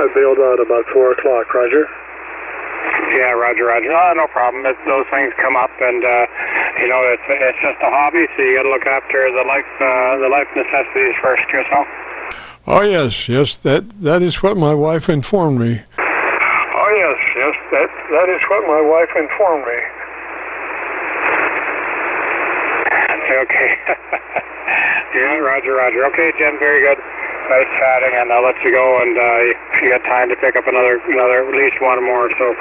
I bailed out about four o'clock. Roger. Yeah, Roger, Roger. Oh, no problem. It's, those things come up, and uh, you know, it's it's just a hobby, so you got to look after the life uh, the life necessities first yourself. Oh yes, yes. That that is what my wife informed me. Oh, yes, yes, that, that is what my wife informed me. Okay. Yeah, Roger, Roger. Okay, Jim, very good. Nice chatting, and I'll let you go, and uh, if you got time to pick up another, another at least one more. So,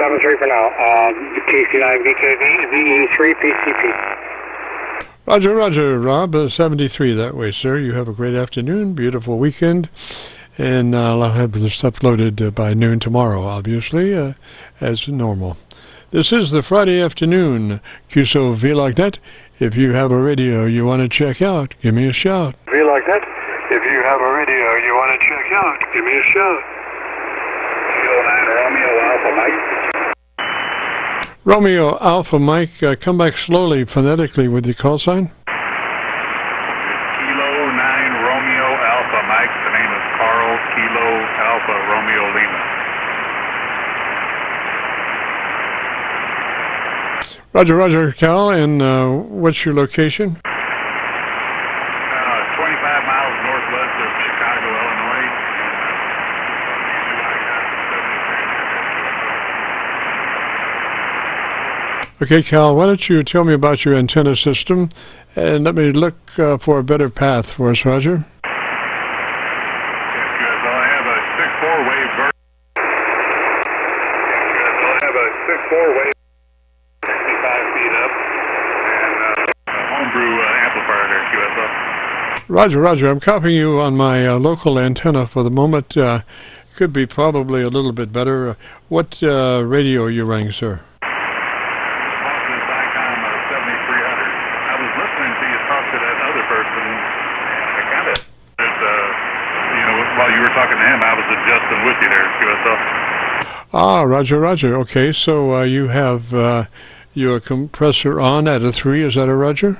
seven three for now. Uh, K C nine V K V, V E three P C P. Roger, Roger, Rob, uh, seventy-three that way, sir. You have a great afternoon, beautiful weekend. And uh, I'll have this uploaded uh, by noon tomorrow, obviously, uh, as normal. This is the Friday afternoon Q S O vlog net. If you have a radio you want to check out, give me a shout. vlog net. If you have a radio you want to check out, give me a shout. Romeo Alpha Mike. Romeo Alpha Mike, uh, come back slowly, phonetically, with your call sign. Roger, Roger, Cal, and uh, what's your location? Uh, twenty-five miles northwest of Chicago, Illinois. Okay, Cal, why don't you tell me about your antenna system, and let me look uh, for a better path for us, Roger. Roger, Roger, I'm copying you on my uh, local antenna for the moment. Uh, could be probably a little bit better. Uh, what uh, radio are you running, sir? This ICOM seventy-three hundred. I was listening to you talk to that other person, and I kind of, uh, you know, while you were talking to him, I was adjusting with you there, Q S O. Ah, Roger, Roger. Okay, so uh, you have uh, your compressor on at a three. Is that a Roger?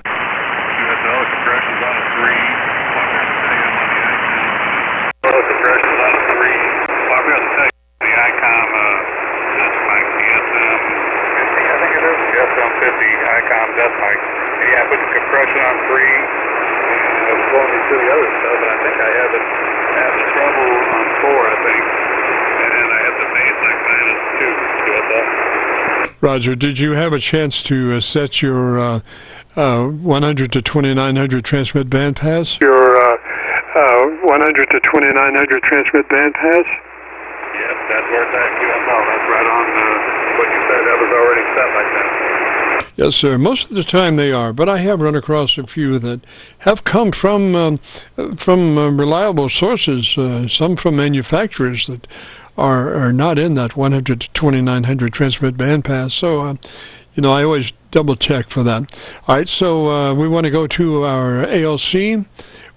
Roger, did you have a chance to uh, set your uh, uh, one hundred to twenty-nine hundred transmit band pass? Your uh, uh, one hundred to twenty-nine hundred transmit band pass? Yes, that's where it's at, Q S O. That's right on uh, what you said. That was already set like that. Yes, sir. Most of the time they are, but I have run across a few that have come from, um, from uh, reliable sources, uh, some from manufacturers that Are, are not in that one hundred to twenty-nine hundred transmit band pass. So, uh, you know, I always double check for that. All right, so uh, we want to go to our A L C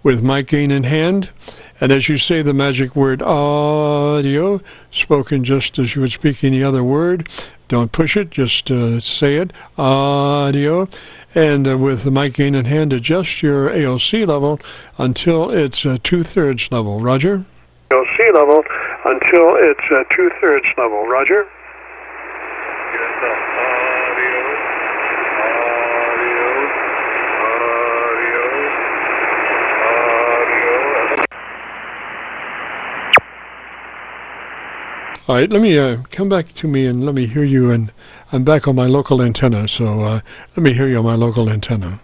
with mic gain in hand. And as you say the magic word audio, spoken just as you would speak any other word. Don't push it, just uh, say it, audio. And uh, with the mic gain in hand, adjust your A L C level until it's uh, two-thirds level. Roger? A L C level until it's uh, two-thirds level. Roger? Yes, sir. Audio, audio, audio, audio. All right, let me uh, come back to me and let me hear you. And I'm back on my local antenna, so uh, let me hear you on my local antenna.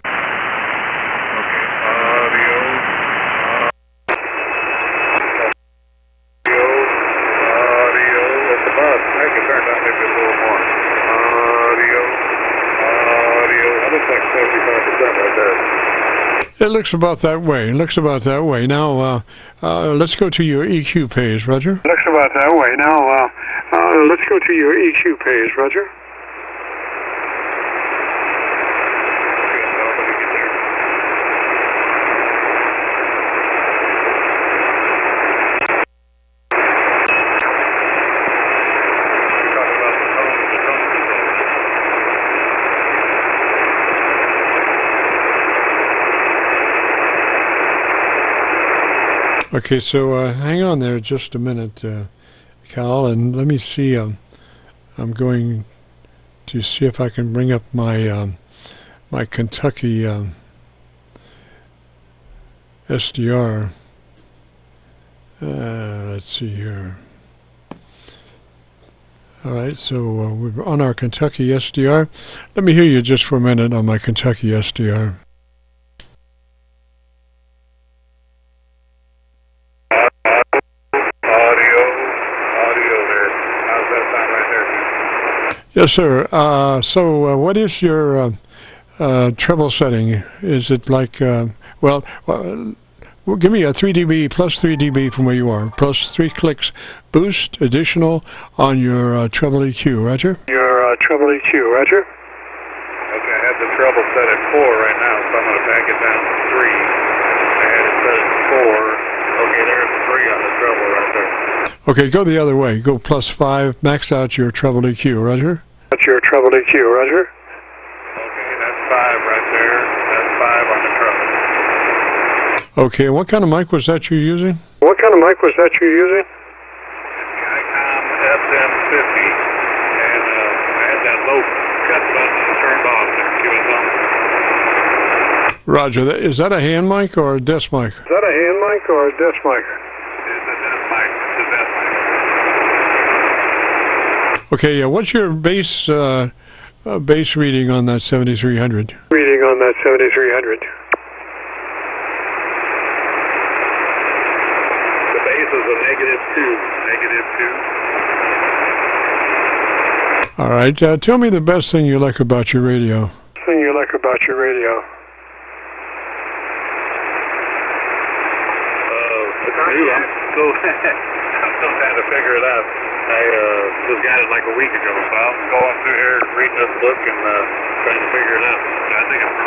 It looks about that way. It looks about that way. Now, uh, uh, let's go to your E Q page, Roger. It looks about that way. Now, uh, uh, let's go to your E Q page, Roger. Okay, so uh, hang on there just a minute, uh, Cal, and let me see. Um, I'm going to see if I can bring up my um, my Kentucky um, S D R. Uh, let's see here. All right, so uh, we're on our Kentucky S D R. Let me hear you just for a minute on my Kentucky S D R. Yes, sir. Uh, so, uh, what is your uh, uh, treble setting? Is it like, uh, well, uh, well, give me a three D B, plus three D B from where you are, plus three clicks boost additional on your uh, treble E Q, Roger? Your uh, treble E Q, Roger? Okay, I have the treble set at four right now, so I'm going to back it down to three. I had it set at four. Okay, there's three on the treble right there. Okay, go the other way. Go plus five, max out your treble E Q, Roger? That's your treble E Q, Roger? Okay, that's five right there. That's five on the treble. Okay, what kind of mic was that you're using? What kind of mic was that you're using? ICOM S M fifty, and uh, I had that low cut button turned off to Q S O. Roger, that, is that a hand mic or a desk mic? Is that a hand mic or a desk mic? Okay, uh, what's your base uh, uh, base reading on that seventy-three hundred? Reading on that seventy-three hundred. The base is a negative two. Negative two. All right. Uh, tell me the best thing you like about your radio. Best thing you like about your radio. Uh, it's new. I'm still, I'm still trying to figure it out. I uh, just got it like a week ago, so I'm going through here, reading this book, and uh, trying to figure it out. I think it's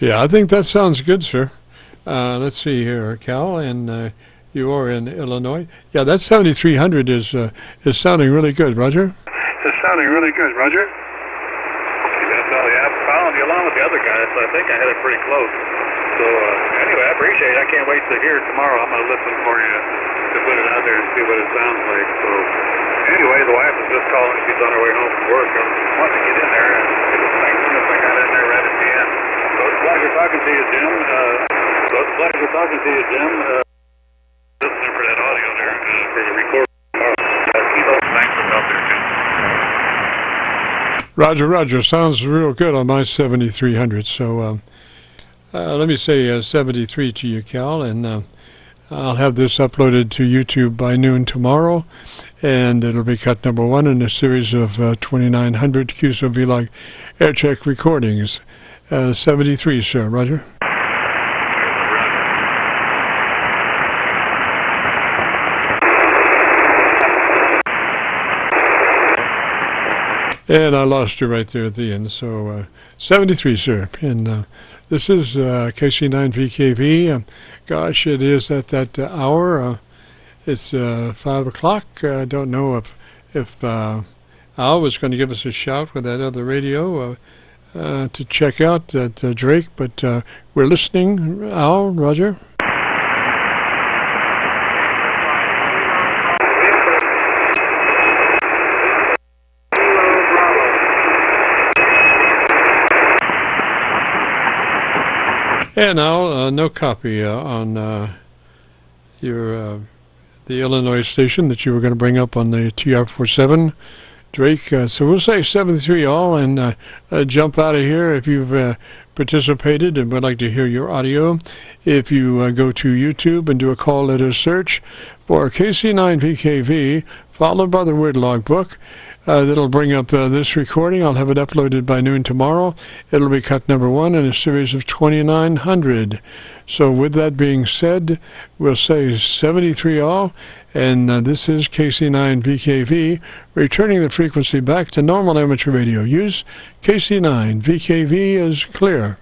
really nice radio. Yeah, I think that sounds good, sir. Uh, let's see here, Cal, and uh, you are in Illinois. Yeah, that seventy-three hundred is uh, is sounding really good, Roger. It's sounding really good, Roger. Yeah, I'm following you along with the other guys, so I think I had it pretty close. So uh, anyway, I appreciate it. I can't wait to hear it tomorrow. I'm going to listen for you. To put it out there and see what it sounds like. So anyway, the wife was just calling. She's on her way home from work. I wanted to get in there, and it was nice as I got in there right at the end. So it's a pleasure talking to you, Jim. Uh, so it's a pleasure talking to you, Jim. Uh, listening for that audio there, uh, for the recording. Uh, keep those thankfuls out there, too. Roger, Roger. Sounds real good on my seventy-three hundred. So um, uh, let me say uh, seventy-three to you, Cal, and... Uh, I'll have this uploaded to YouTube by noon tomorrow, and it'll be cut number one in a series of uh, twenty-nine hundred Q S O-V L O G aircheck recordings. Uh, seventy-three, sir. Roger. And I lost you right there at the end, so uh, seventy-three, sir. And uh, this is uh, K C nine V K V. Um, gosh, it is at that uh, hour. Uh, it's uh, five o'clock. Uh, I don't know if, if uh, Al was going to give us a shout with that other radio uh, uh, to check out that uh, Drake, but uh, we're listening. Al, Roger. And now, uh, no copy uh, on uh, your uh, the Illinois station that you were going to bring up on the T R forty-seven, Drake. Uh, so we'll say seventy-three all and uh, uh, jump out of here if you've uh, participated and would like to hear your audio. If you uh, go to YouTube and do a call letter search for K C nine V K V followed by the word logbook, Uh, that'll bring up uh, this recording. I'll have it uploaded by noon tomorrow. It'll be cut number one in a series of twenty-nine hundred. So with that being said, we'll say seventy-three all, and uh, this is K C nine V K V, returning the frequency back to normal amateur radio use. K C nine V K V is clear.